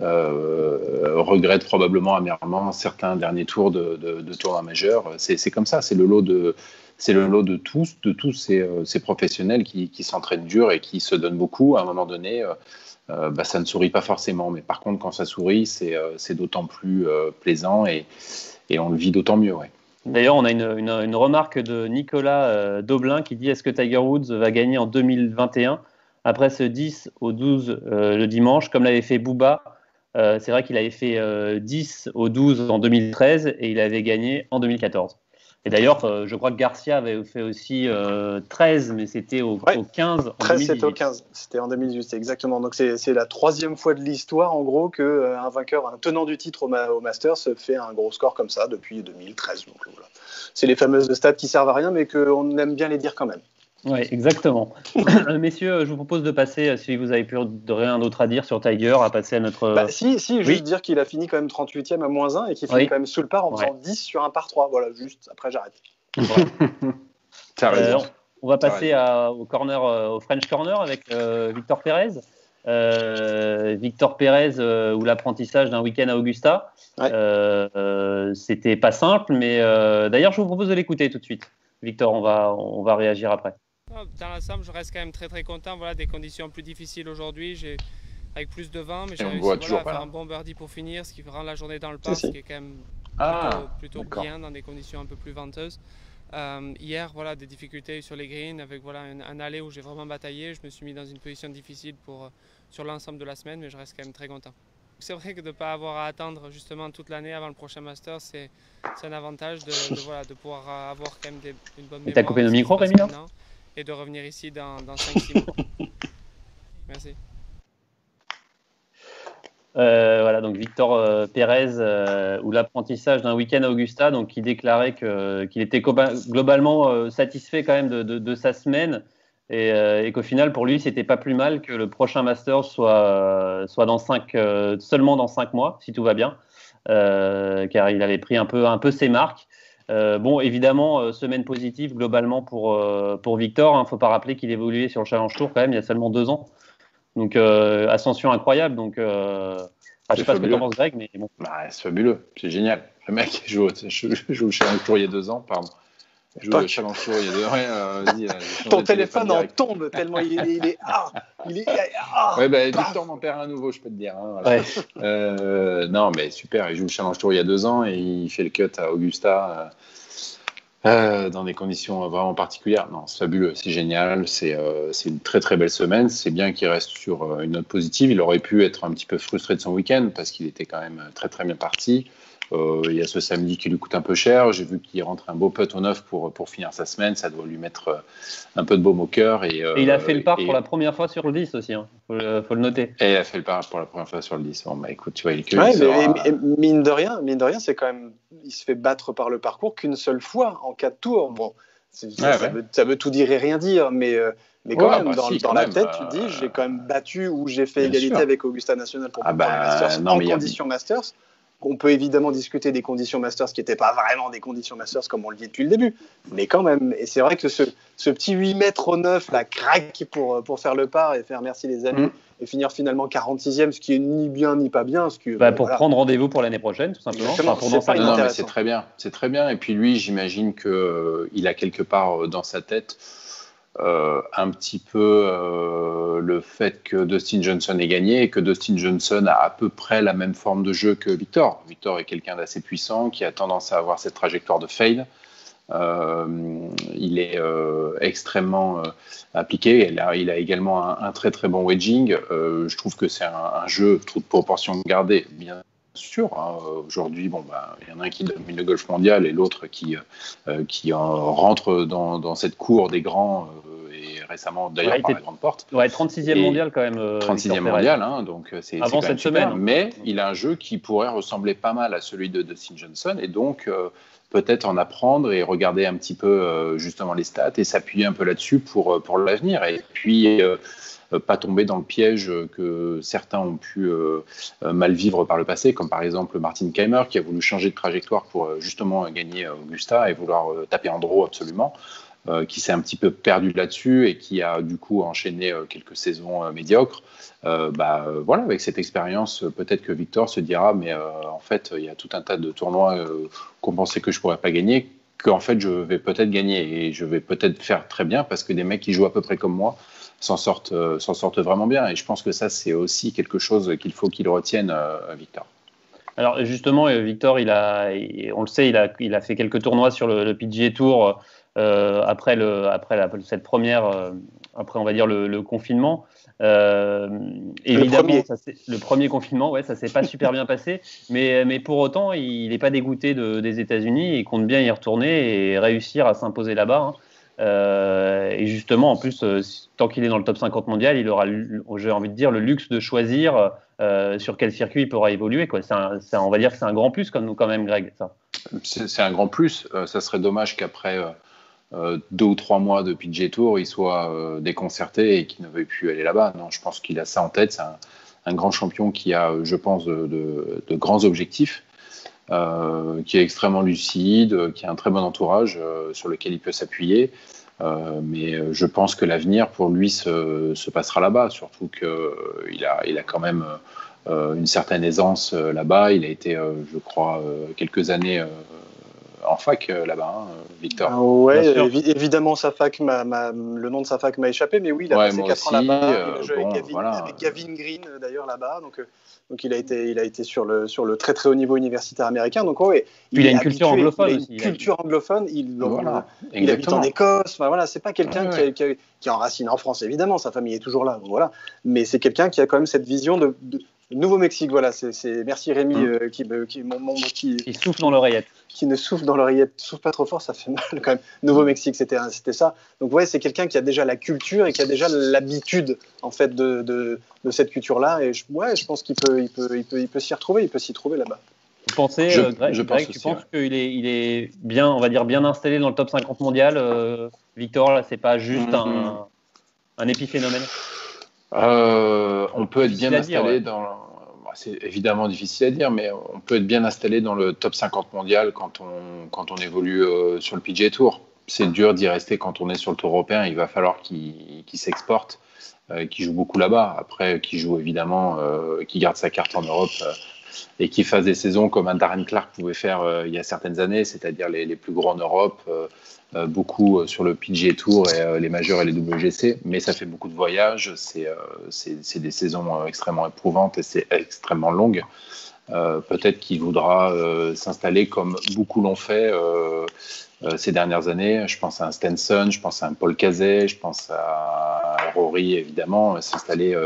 regrette probablement amèrement certains derniers tours de tournois majeurs. C'est comme ça, c'est le lot de tous ces professionnels qui s'entraînent dur et qui se donnent beaucoup. À un moment donné, ça ne sourit pas forcément, mais par contre quand ça sourit, c'est d'autant plus plaisant et on le vit d'autant mieux. Ouais. D'ailleurs, on a une remarque de Nicolas Doblin qui dit: est-ce que Tiger Woods va gagner en 2021 après ce 10 au 12 le dimanche, comme l'avait fait Booba? C'est vrai qu'il avait fait 10 au 12 en 2013 et il avait gagné en 2014. Et d'ailleurs, je crois que Garcia avait fait aussi 13, mais c'était au 15 en 13, 2018. C'était au 15, c'était en 2018, c'est exactement. Donc, c'est la 3e fois de l'histoire, en gros, qu'un vainqueur, un tenant du titre au Masters fait un gros score comme ça depuis 2013. Donc, voilà. C'est les fameuses stats qui servent à rien, mais qu'on aime bien les dire quand même. Oui, exactement. Messieurs, je vous propose de passer, si vous avez plus rien d'autre à dire sur Tiger, à passer à notre… Si, juste dire qu'il a fini quand même 38e à -1 et qu'il finit quand même sous le par en faisant 10 sur un par 3. Voilà, juste, après j'arrête. Ouais. T'as raison. On va passer au French Corner avec Victor Pérez. Victor Pérez ou l'apprentissage d'un week-end à Augusta. Ouais. C'était pas simple, mais d'ailleurs je vous propose de l'écouter tout de suite. Victor, on va réagir après. Dans l'ensemble, je reste quand même très content. Voilà, des conditions plus difficiles aujourd'hui, avec plus de vent, mais j'ai réussi à faire un bon birdie pour finir, ce qui rend la journée dans le parc, ce qui est quand même plutôt bien dans des conditions un peu plus venteuses. Hier, des difficultés sur les greens, avec un allée où j'ai vraiment bataillé. Je me suis mis dans une position difficile sur l'ensemble de la semaine, mais je reste quand même très content. C'est vrai que de ne pas avoir à attendre justement toute l'année avant le prochain Master, c'est un avantage de pouvoir avoir quand même une bonne mémoire. Et t'as coupé le micro, Rémi, non ? Et de revenir ici dans 5-6 mois. Merci. Donc Victor Pérez, ou l'apprentissage d'un week-end à Augusta, donc, qui déclarait qu'il était globalement satisfait quand même de sa semaine. Et qu'au final, pour lui, c'était pas plus mal que le prochain Masters soit seulement dans 5 mois, si tout va bien, car il avait pris un peu ses marques. Évidemment, semaine positive globalement pour Victor. Faut pas rappeler qu'il évoluait sur le Challenge Tour quand même il y a seulement 2 ans. Donc ascension incroyable. Donc je sais pas ce que t'en penses, Greg, mais bon. Bah, c'est fabuleux, c'est génial. Le mec joue au Challenge Tour il y a 2 ans, pardon. Je joue au Challenge Tour il y a 2 ans. Ton téléphone en tombe tellement il est ouais, bah, Victor m'en perd à nouveau, je peux te dire. Hein, voilà. Ouais. Non, mais super. Il joue au Challenge Tour il y a 2 ans et il fait le cut à Augusta dans des conditions vraiment particulières. Non, c'est fabuleux, c'est génial. C'est une très très belle semaine. C'est bien qu'il reste sur une note positive. Il aurait pu être un petit peu frustré de son week-end parce qu'il était quand même très très bien parti. Il y a ce samedi qui lui coûte un peu cher. J'ai vu qu'il rentre un beau putt au 9 pour finir sa semaine. Ça doit lui mettre un peu de baume au cœur. Et il a fait le par pour la première fois sur le 10 aussi. Hein. Faut le noter. Et il a fait le par pour la première fois sur le 10. Bon, bah écoute, tu vois, mine de rien, c'est quand même, il se fait battre par le parcours qu'une seule fois en 4 tours. Bon, ça veut tout dire et rien dire, mais quand même, dans la tête, tu te dis, j'ai quand même battu ou j'ai fait égalité avec Augusta National pour les Masters en condition Masters. On peut évidemment discuter des conditions Masters qui n'étaient pas vraiment des conditions Masters comme on le dit depuis le début, mais quand même. Et c'est vrai que ce petit 8 mètres au 9, la craque pour faire le par et faire merci les amis et finir finalement 46e, ce qui est ni bien ni pas bien. Ce qui, pour prendre rendez-vous pour l'année prochaine, tout simplement. Non, mais c'est très bien. C'est très bien. Et puis lui, j'imagine qu'il a quelque part dans sa tête un petit peu le fait que Dustin Johnson ait gagné et que Dustin Johnson a à peu près la même forme de jeu que Victor. Victor est quelqu'un d'assez puissant qui a tendance à avoir cette trajectoire de fade. Il est extrêmement appliqué. Il a également un très très bon wedging. Je trouve que c'est un jeu trop de proportions gardées, bien sûr. Hein. Aujourd'hui, il y en a un qui domine le golf mondial et l'autre qui rentre dans cette cour des grands et récemment d'ailleurs par la grande porte. Ouais, 36e mondial quand même. 36e mondial, hein, donc c'est avant cette semaine. Mais il a un jeu qui pourrait ressembler pas mal à celui de Dustin Johnson et donc peut-être en apprendre et regarder un petit peu justement les stats et s'appuyer un peu là-dessus pour l'avenir. Et puis pas tomber dans le piège que certains ont pu mal vivre par le passé, comme par exemple Martin Keimer qui a voulu changer de trajectoire pour justement gagner Augusta et vouloir taper en draw absolument, qui s'est un petit peu perdu là-dessus et qui a du coup enchaîné quelques saisons médiocres. Voilà, avec cette expérience, peut-être que Victor se dira mais en fait il y a tout un tas de tournois qu'on pensait que je ne pourrais pas gagner, qu'en fait je vais peut-être gagner et je vais peut-être faire très bien parce que des mecs qui jouent à peu près comme moi s'en sortent vraiment bien. Et je pense que ça, c'est aussi quelque chose qu'il faut qu'il retienne, Victor. Alors justement, Victor, on le sait, il a fait quelques tournois sur le PGA Tour après cette première, après on va dire le confinement. Évidemment, le premier confinement, ouais, ça s'est pas super bien passé, mais pour autant, il n'est pas dégoûté des États-Unis et compte bien y retourner et réussir à s'imposer là-bas. Hein. Et justement, en plus, tant qu'il est dans le top 50 mondial, il aura, j'ai envie de dire, le luxe de choisir sur quel circuit il pourra évoluer, quoi. On va dire que c'est un grand plus quand même, Greg. Ça. C'est un grand plus. Ça serait dommage qu'après 2 ou 3 mois de PGA Tour, il soit déconcerté et qu'il ne veuille plus aller là-bas. Non, je pense qu'il a ça en tête. C'est un grand champion qui a, je pense, de grands objectifs. Qui est extrêmement lucide, qui a un très bon entourage sur lequel il peut s'appuyer. Mais je pense que l'avenir pour lui se passera là-bas, surtout qu'il a quand même une certaine aisance là-bas. Il a été, je crois, quelques années en fac là-bas, hein, Victor. Ah ouais, évidemment, sa fac le nom de sa fac m'a échappé, mais oui, il a passé 4 ans là-bas. Il a joué avec Gavin Green d'ailleurs là-bas, donc il a été sur le très très haut niveau universitaire américain. Donc ouais, il a une culture anglophone. Il habite en Écosse. Enfin, voilà, c'est pas quelqu'un qui est enraciné en France évidemment. Sa famille est toujours là. Donc, voilà, mais c'est quelqu'un qui a quand même cette vision de Nouveau-Mexique, voilà. Merci Rémi qui souffle dans l'oreillette. Qui ne souffle dans l'oreillette, souffle pas trop fort, ça fait mal quand même. Nouveau-Mexique, c'était ça. Donc ouais, c'est quelqu'un qui a déjà la culture et qui a déjà l'habitude en fait de cette culture-là. Et je pense qu'il peut s'y retrouver, il peut s'y trouver là-bas. Vous pensez, Greg, tu penses qu'il est bien, on va dire bien installé dans le top 50 mondial, Victor, là, c'est pas juste un épiphénomène. On peut être bien installé c'est évidemment difficile à dire, mais on peut être bien installé dans le top 50 mondial quand on évolue sur le PGA Tour. C'est dur d'y rester quand on est sur le Tour européen. Il va falloir qu'il s'exporte, qu'il joue beaucoup là-bas. Après, qu'il joue évidemment, qu'il garde sa carte en Europe et qu'il fasse des saisons comme un Darren Clark pouvait faire il y a certaines années, c'est-à-dire les plus grands en Europe, beaucoup sur le PGA Tour et les majeurs et les WGC, mais ça fait beaucoup de voyages, c'est des saisons extrêmement éprouvantes et c'est extrêmement longue. Peut-être qu'il voudra s'installer comme beaucoup l'ont fait ces dernières années. Je pense à un Stenson, je pense à un Paul Casey, je pense à Rory évidemment, s'installer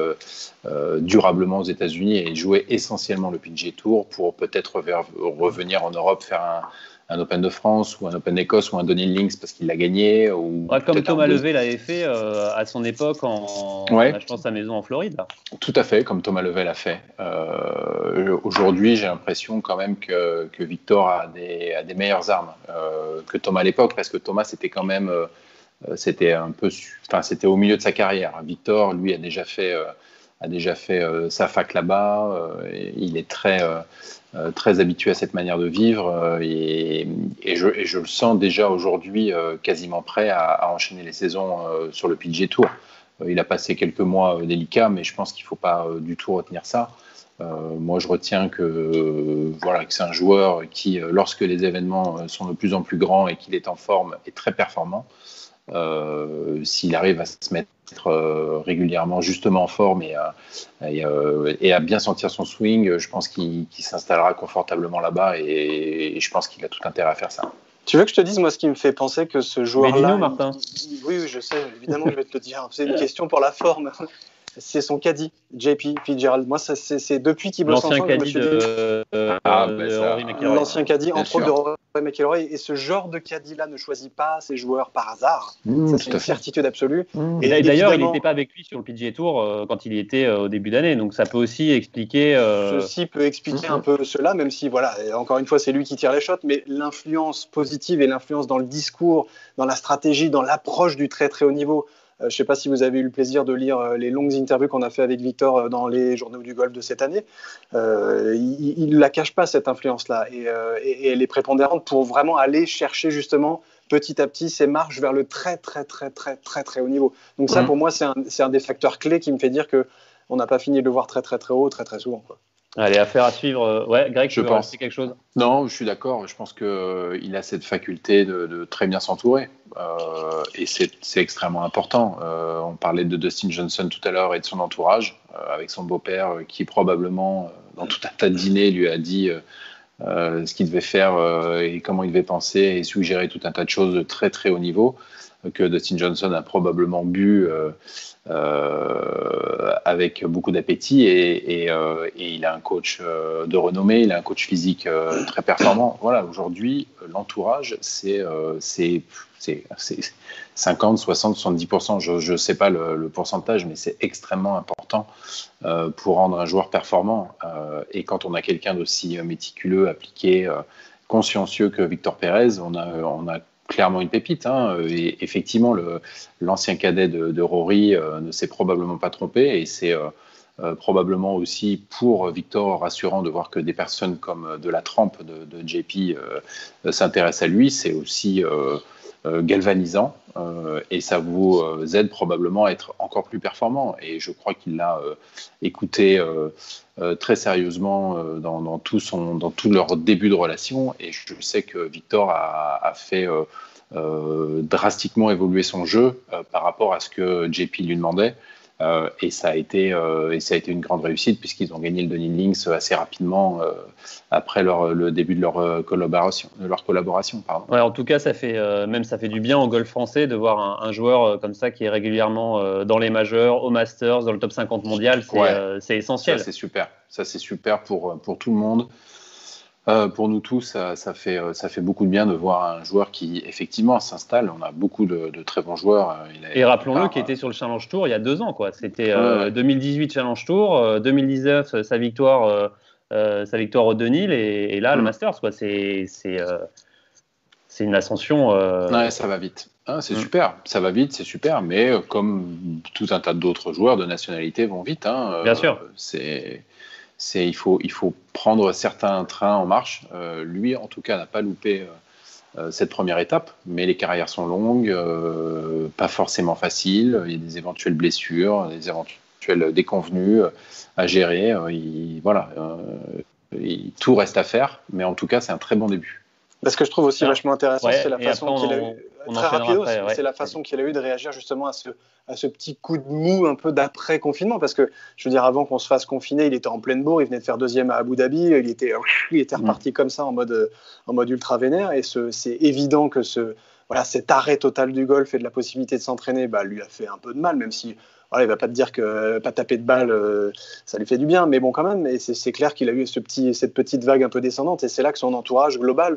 durablement aux États-Unis et jouer essentiellement le PGA Tour pour peut-être revenir en Europe faire un Open de France ou un Open d'Écosse ou un Dunning-Links parce qu'il l'a gagné. Ou ouais, comme Thomas Levet l'avait fait à son époque, je pense, sa maison en Floride. Tout à fait, comme Thomas Levet l'a fait. Aujourd'hui, j'ai l'impression quand même que Victor a des meilleures armes que Thomas à l'époque, parce que Thomas, c'était quand même... c'était au milieu de sa carrière. Victor, lui, a déjà fait sa fac là-bas. Il est très habitué à cette manière de vivre et je le sens déjà aujourd'hui quasiment prêt à enchaîner les saisons sur le PGA Tour. Il a passé quelques mois délicats, mais je pense qu'il ne faut pas du tout retenir ça. Moi, je retiens que c'est un joueur qui, lorsque les événements sont de plus en plus grands et qu'il est en forme, est très performant. S'il arrive à se mettre régulièrement justement en forme et à bien sentir son swing, je pense qu'il s'installera confortablement là-bas et je pense qu'il a tout intérêt à faire ça. Tu veux que je te dise, moi, ce qui me fait penser que ce joueur-là... Mais dis-nous, Martin. Oui, je sais, évidemment que je vais te le dire. C'est une question pour la forme. C'est son caddie, JP Fitzgerald. Moi, ça, c'est depuis qu'il bosse ensemble que je me suis dit... L'ancien caddie, entre autres, de Rory McIlroy. Et ce genre de caddie-là ne choisit pas ses joueurs par hasard. Ça, c'est une certitude absolue. Et là, d'ailleurs, il n'était pas avec lui sur le PGA Tour quand il y était au début d'année. Donc, ça peut aussi expliquer... Ceci peut expliquer un peu cela, même si, encore une fois, c'est lui qui tire les shots. Mais l'influence positive et l'influence dans le discours, dans la stratégie, dans l'approche du très, très haut niveau... Je ne sais pas si vous avez eu le plaisir de lire les longues interviews qu'on a fait avec Victor dans les journaux du golf de cette année. Il ne la cache pas, cette influence-là. Et elle est prépondérante pour vraiment aller chercher justement petit à petit ces marches vers le très, très, très, très, très, très haut niveau. Donc ça, pour moi, c'est un des facteurs clés qui me fait dire qu'on n'a pas fini de le voir très, très, très haut, très, très souvent, quoi. Allez, affaire à suivre. Ouais, Greg, tu veux rajouter quelque chose ? Non, je suis d'accord. Je pense qu'il a cette faculté de très bien s'entourer. Et c'est extrêmement important. On parlait de Dustin Johnson tout à l'heure et de son entourage, avec son beau-père qui probablement, dans tout un tas de dîners, lui a dit ce qu'il devait faire et comment il devait penser et suggérer tout un tas de choses de très, très haut niveau. Que Dustin Johnson a probablement bu avec beaucoup d'appétit et il a un coach de renommée, il a un coach physique très performant. Voilà, aujourd'hui, l'entourage, c'est 50, 60, 70%, je ne sais pas le pourcentage, mais c'est extrêmement important pour rendre un joueur performant. Et quand on a quelqu'un d'aussi méticuleux, appliqué, consciencieux que Victor Pérez, on a clairement une pépite, hein. Et effectivement, l'ancien cadet de Rory ne s'est probablement pas trompé, et c'est probablement aussi pour Victor rassurant de voir que des personnes comme de la trempe de JP s'intéressent à lui. C'est aussi galvanisant, et ça vous aide probablement à être encore plus performant. Et je crois qu'il l'a écouté très sérieusement dans tout leur début de relation. Et je sais que Victor a fait drastiquement évoluer son jeu par rapport à ce que JP lui demandait. Et ça a été une grande réussite, puisqu'ils ont gagné le Dunning-Links assez rapidement après le début de leur collaboration. Ouais, en tout cas, ça fait du bien au golf français de voir un joueur comme ça qui est régulièrement dans les majeurs, au Masters, dans le top 50 mondial. C'est essentiel. Ça, c'est super pour tout le monde. Pour nous tous, ça fait beaucoup de bien de voir un joueur qui, effectivement, s'installe. On a beaucoup de très bons joueurs. Et rappelons-le qu'il était sur le Challenge Tour il y a 2 ans. C'était 2018 Challenge Tour, 2019 sa victoire au Dunhill et là le Masters. C'est une ascension. Ouais, ça va vite. C'est super, ça va vite, c'est super. Mais comme tout un tas d'autres joueurs de nationalité vont vite. Bien sûr. Il faut prendre certains trains en marche. Lui, en tout cas, n'a pas loupé cette première étape, mais les carrières sont longues, pas forcément faciles. Il y a des éventuelles blessures, des éventuelles déconvenues à gérer. Tout reste à faire, mais en tout cas, c'est un très bon début. Ce que je trouve aussi vachement intéressant, c'est la façon qu'il a eu. très rapido, c'est la façon qu'il a eu de réagir justement à ce petit coup de mou un peu d'après-confinement, parce que, je veux dire, avant qu'on se fasse confiner, il était en pleine bourre, il venait de faire deuxième à Abu Dhabi, il était reparti comme ça en mode ultra vénère, et c'est évident que cet arrêt total du golf et de la possibilité de s'entraîner lui a fait un peu de mal, même si il ne va pas te dire que pas taper de balle, ça lui fait du bien, mais bon quand même, et c'est clair qu'il a eu cette petite vague un peu descendante, et c'est là que son entourage global,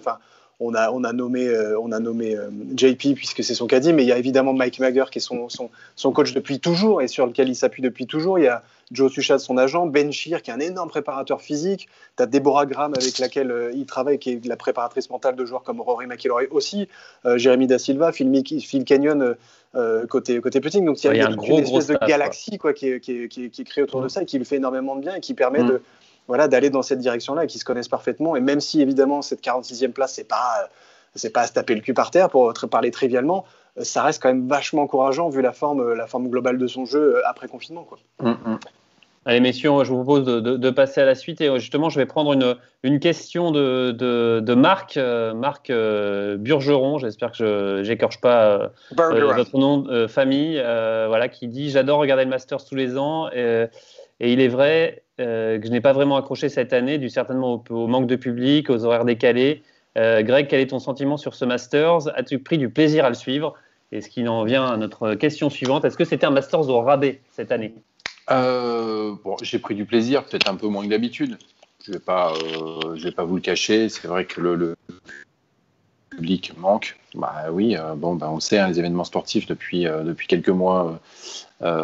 on a nommé JP puisque c'est son caddie, mais il y a évidemment Mike Maguire qui est son coach depuis toujours et sur lequel il s'appuie depuis toujours. Il y a Joe Suchat, son agent, Ben Shear qui est un énorme préparateur physique. Tu as Deborah Graham avec laquelle il travaille, qui est la préparatrice mentale de joueurs comme Rory McIlroy aussi, Jérémy Da Silva, Phil Canyon côté putting. Donc il y a une espèce de galaxie qui est créée autour de ça et qui lui fait énormément de bien et qui permet d'aller dans cette direction-là et qu'ils se connaissent parfaitement. Et même si, évidemment, cette 46e place, c'est pas à se taper le cul par terre, pour parler trivialement, ça reste quand même vachement encourageant vu la forme globale de son jeu après confinement, quoi. Mm-hmm. Allez, messieurs, je vous propose de passer à la suite. Et justement, je vais prendre une question de Marc Burgeron. J'espère que je n'écorche pas votre nom de famille. Voilà, qui dit « J'adore regarder le Masters tous les ans. » Et il est vrai que je n'ai pas vraiment accroché cette année, dû certainement au manque de public, aux horaires décalés. Greg, quel est ton sentiment sur ce Masters ? As-tu pris du plaisir à le suivre ? Et ce qui en vient à notre question suivante, est-ce que c'était un Masters au rabais cette année ? J'ai pris du plaisir, peut-être un peu moins que d'habitude. Je vais pas vous le cacher. C'est vrai que le public manque. On le sait, hein, les événements sportifs depuis quelques mois n'ont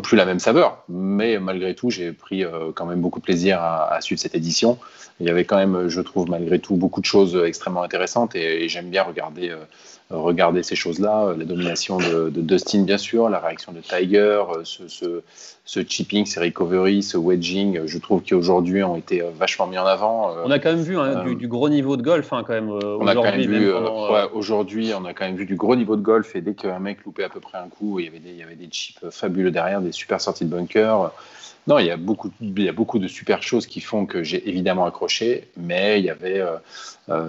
plus la même saveur, mais malgré tout j'ai pris quand même beaucoup de plaisir à suivre cette édition. Il y avait quand même, je trouve, malgré tout beaucoup de choses extrêmement intéressantes, et j'aime bien regarder ces choses-là, la domination de Dustin bien sûr, la réaction de Tiger, ce chipping, ces recoveries, ce wedging, je trouve qu'aujourd'hui ont été vachement mis en avant. On a quand même vu du gros niveau de golf, hein, quand même. Aujourd'hui, on a quand même vu du gros niveau de golf, et dès qu'un mec loupait à peu près un coup, il y avait des chips fabuleux derrière, des super sorties de bunker. Non, il y a beaucoup de super choses qui font que j'ai évidemment accroché, mais il y avait,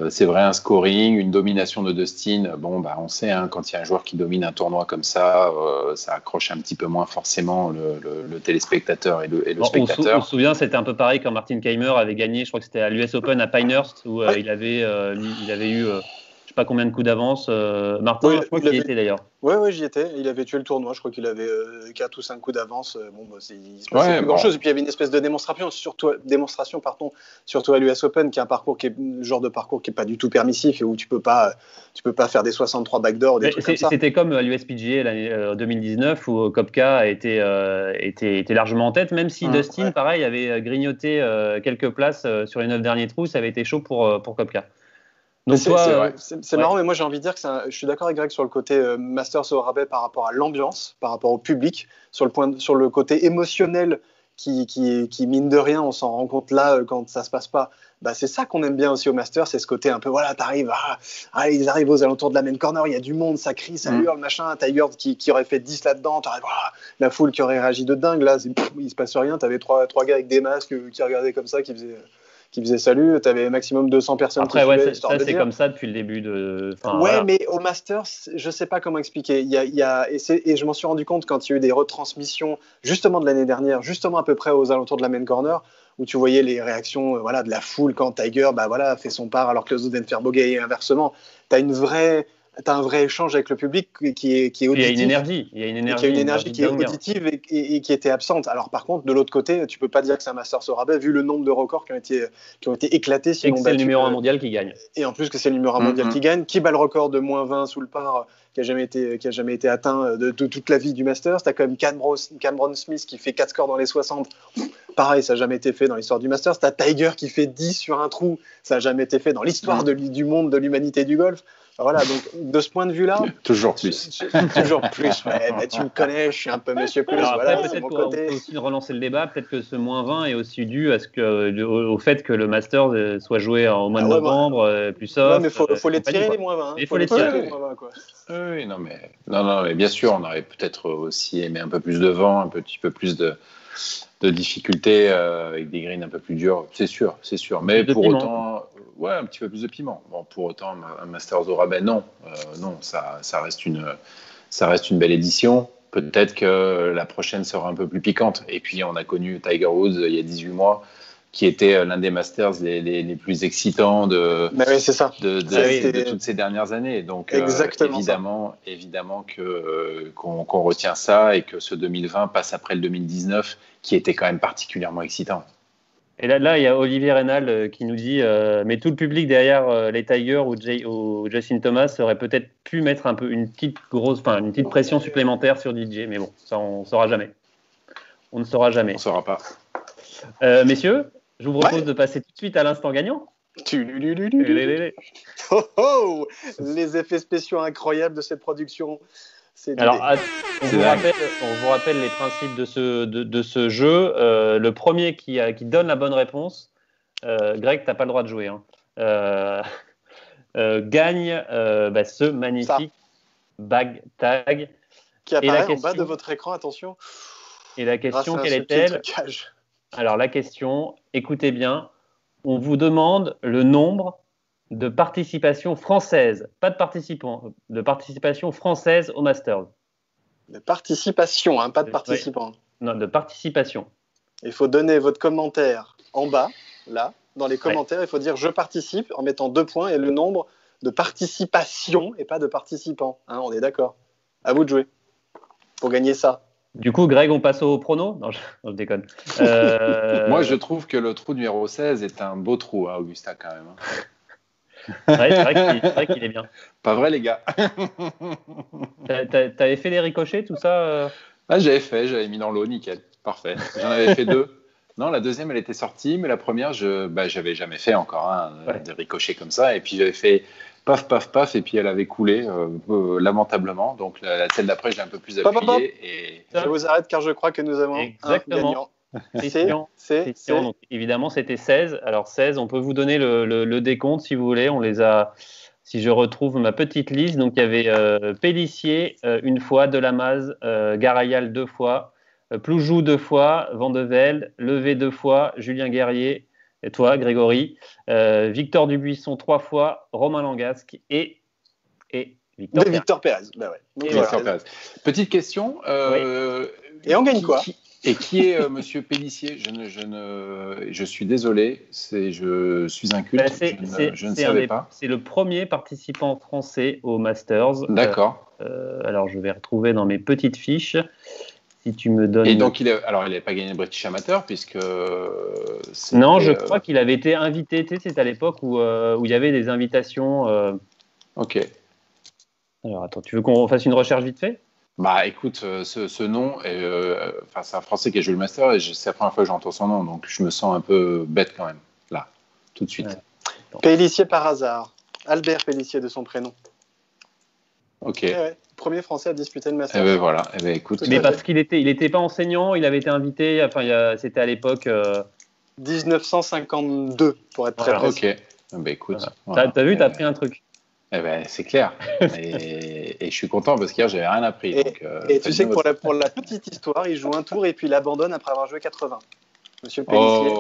c'est vrai, un scoring, une domination de Dustin. On sait, hein, quand il y a un joueur qui domine un tournoi comme ça, ça accroche un petit peu moins forcément le téléspectateur et le spectateur. On se souvient, c'était un peu pareil quand Martin Keimer avait gagné, je crois que c'était à l'US Open à Pinehurst, où il avait eu... pas combien de coups d'avance, Martin, oui, je crois qu'il y était d'ailleurs. Oui, j'y étais, il avait tué le tournoi, je crois qu'il avait 4 ou 5 coups d'avance, il se passait plus grand-chose, et puis il y avait une espèce de démonstration, surtout à l'US Open, qui est un parcours qui n'est pas du tout permissif, et où tu peux pas faire des 63 backdoors, des trucs comme ça. C'était comme à l'US PGA l'année 2019, où Kopka était largement en tête, même si Dustin, pareil, avait grignoté quelques places sur les 9 derniers trous, ça avait été chaud pour Kopka. Donc c'est marrant, mais moi j'ai envie de dire que je suis d'accord avec Greg sur le côté Masters au rabais par rapport à l'ambiance, par rapport au public, sur le côté émotionnel qui mine de rien, on s'en rend compte là quand ça se passe pas. C'est ça qu'on aime bien aussi au Masters, c'est ce côté un peu ils arrivent aux alentours de la main corner, il y a du monde, ça crie, ça hurle, machin, Tiger qui aurait fait 10 là-dedans, la foule qui aurait réagi de dingue, là il se passe rien, t'avais trois gars avec des masques qui regardaient comme ça, qui faisait salut, tu avais maximum 200 personnes. Après, c'est comme ça depuis le début de... mais au Masters, je ne sais pas comment expliquer. Et je m'en suis rendu compte quand il y a eu des retransmissions, justement de l'année dernière, justement à peu près aux alentours de la main corner, où tu voyais les réactions de la foule quand Tiger fait son part alors que les autres viennent faire bogey, et inversement. Tu as un vrai échange avec le public qui est auditif. Il y a une énergie qui est auditive et qui était absente. Alors par contre, de l'autre côté, tu peux pas dire que c'est un Masters au rabais vu le nombre de records qui ont été éclatés. Si et que c'est le numéro 1 mondial qui gagne. Et en plus que c'est le numéro 1 mondial qui gagne, qui bat le record de moins 20 sous le par qui a jamais été atteint de toute la vie du Masters. Tu as quand même Cameron Smith qui fait 4 scores dans les 60. Pareil, ça n'a jamais été fait dans l'histoire du Masters. Tu as Tiger qui fait 10 sur un trou. Ça n'a jamais été fait dans l'histoire du monde, de l'humanité du golf. Voilà, donc de ce point de vue-là... Toujours plus. Toujours plus, ouais. Tu me connais, je suis un peu monsieur plus. Alors, après, peut-être qu'on peut aussi relancer le débat. Peut-être que ce moins 20 est aussi dû au fait que le Masters soit joué au mois de novembre, plus soft. Mais il faut les tirer, les moins 20. Il faut les tirer, les moins 20, quoi. Oui, non, mais bien sûr, on aurait peut-être aussi aimé un peu plus de vent, un petit peu plus de... de difficultés avec des greens un peu plus durs, c'est sûr, mais pour autant, ouais, un petit peu plus de piment. Bon, pour autant, un Masters au rabais, non, non, ça reste une belle édition. Peut-être que la prochaine sera un peu plus piquante. Et puis, on a connu Tiger Woods il y a 18 mois, qui était l'un des Masters les plus excitants de toutes ces dernières années. Donc, évidemment qu'on retient ça et que ce 2020 passe après le 2019, qui était quand même particulièrement excitant. Et là, il y a Olivier Reynal qui nous dit mais tout le public derrière les Tiger ou Justin Thomas aurait peut-être pu mettre un peu une petite pression supplémentaire sur DJ, mais bon, ça on saura jamais. On ne saura jamais. On saura pas. Messieurs, je vous propose de passer tout de suite à l'instant gagnant. Oh, les effets spéciaux incroyables de cette production. Alors, on vous rappelle les principes de ce jeu. Le premier qui donne la bonne réponse, Greg, t'as pas le droit de jouer, hein. Gagne ce magnifique bag tag qui apparaît en bas de votre écran. Attention. Et la question, quelle est-elle ? Alors la question, écoutez bien, on vous demande le nombre de participation française, pas de participants, de participation française au Masters. De participation, hein, pas de participants. Oui. Non, de participation. Il faut donner votre commentaire en bas, là, dans les commentaires, il faut dire « je participe » en mettant 2 points et le nombre de participations et pas de participants. Hein, on est d'accord. À vous de jouer pour gagner ça. Du coup, Greg, on passe au prono ? Non, je déconne. Moi, je trouve que le trou numéro 16 est un beau trou, hein, Augusta, quand même. Hein. Ouais, c'est vrai qu'il est bien. Pas vrai, les gars. T'avais fait les ricochets, tout ça ? Ah, j'avais mis dans l'eau, nickel, parfait. J'en avais fait 2. Non, la deuxième, elle était sortie, mais la première, j'avais jamais fait encore des ricochets comme ça. Et puis, j'avais fait paf, paf, paf, et puis elle avait coulé lamentablement. Donc, celle d'après, je l'ai un peu plus appuyée. Je vous arrête, car je crois que nous avons un gagnant. C'est. Donc, évidemment, c'était 16. Alors, 16, on peut vous donner le décompte si vous voulez. On les a, si je retrouve ma petite liste. Donc, il y avait Pellissier une fois, Delamaz, Garayal 2 fois, Ploujou 2 fois, Vandevelde, Levet 2 fois, Julien Guerrier, et toi, Grégory, Victor Dubuisson 3 fois, Romain Langasque et Victor Pérez. Bah ouais. Victor Pérez. Petite question. Et on gagne quoi ? Et qui est Monsieur Pellissier ? Je suis désolé, je suis inculte, je ne savais pas. C'est le premier participant français au Masters. D'accord. Alors je vais retrouver dans mes petites fiches, si tu me donnes. Et donc il n'avait pas gagné le British Amateur puisque. Non, je crois qu'il avait été invité. C'est à l'époque où il y avait des invitations. Ok. Alors attends, tu veux qu'on refasse une recherche vite fait ? Bah écoute, ce nom, c'est un Français qui a joué le Master et c'est la première fois que j'entends son nom, donc je me sens un peu bête quand même, là, tout de suite. Ouais. Pellissier par hasard, Albert Pellissier de son prénom. Ok. Ouais, premier Français à disputer le Master. Voilà, écoute. Mais parce qu'il n'était pas enseignant, il avait été invité, c'était à l'époque... 1952, pour être très précis. Ok, bah écoute. Voilà. Voilà. T'as vu, t'as pris un truc. C'est clair. Et je suis content parce qu'hier, j'avais rien appris. Et tu sais que pour la petite histoire, il joue un tour et puis il abandonne après avoir joué 80. Monsieur Pellissier.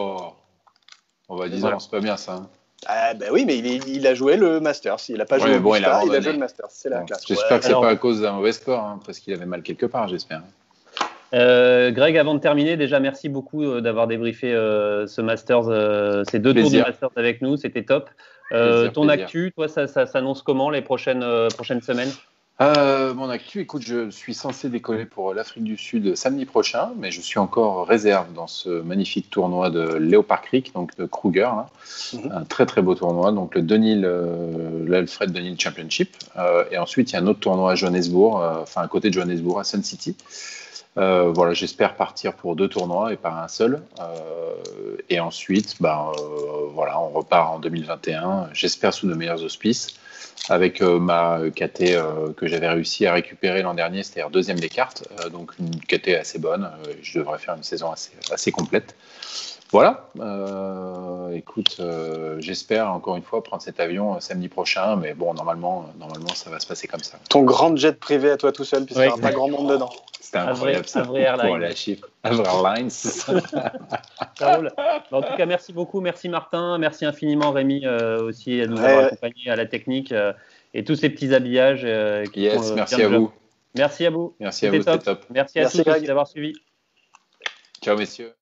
On va dire, c'est pas bien ça. Hein. Ah, ben oui, mais il a joué le Masters. Il n'a pas joué le Masters. Il a joué le Masters. C'est la classe. J'espère que c'est pas à cause d'un mauvais score, hein, parce qu'il avait mal quelque part, j'espère. Greg, avant de terminer, déjà merci beaucoup d'avoir débriefé ce Masters, ces 2 tours du Masters avec nous, c'était top. Plaisir. Actu, toi, ça s'annonce comment les prochaines semaines ? Mon actu, écoute, je suis censé décoller pour l'Afrique du Sud samedi prochain, mais je suis encore réserve dans ce magnifique tournoi de Leopard Creek, donc de Kruger, hein. Mm-hmm. Un très très beau tournoi, donc le l'Alfred Dunhill Championship, et ensuite il y a un autre tournoi à Johannesburg, à côté de Johannesburg, à Sun City. Voilà, j'espère partir pour 2 tournois et pas un seul. Et ensuite, on repart en 2021. J'espère sous de meilleurs auspices avec ma KT que j'avais réussi à récupérer l'an dernier, c'est-à-dire 2e des cartes. Donc une KT assez bonne. Je devrais faire une saison assez complète. Voilà. Écoute, j'espère encore une fois prendre cet avion samedi prochain, mais bon, normalement, ça va se passer comme ça. Ton grand jet privé à toi tout seul, puisqu'il n'y aura pas grand monde dedans. C'était incroyable. Avril Line, c'est ça. Cool. En tout cas, merci beaucoup. Merci Martin. Merci infiniment Rémi aussi de nous avoir accompagnés à la technique et tous ces petits habillages. Merci à vous. Merci à vous. Merci à vous, c'était top. Merci à tous d'avoir suivi. Ciao messieurs.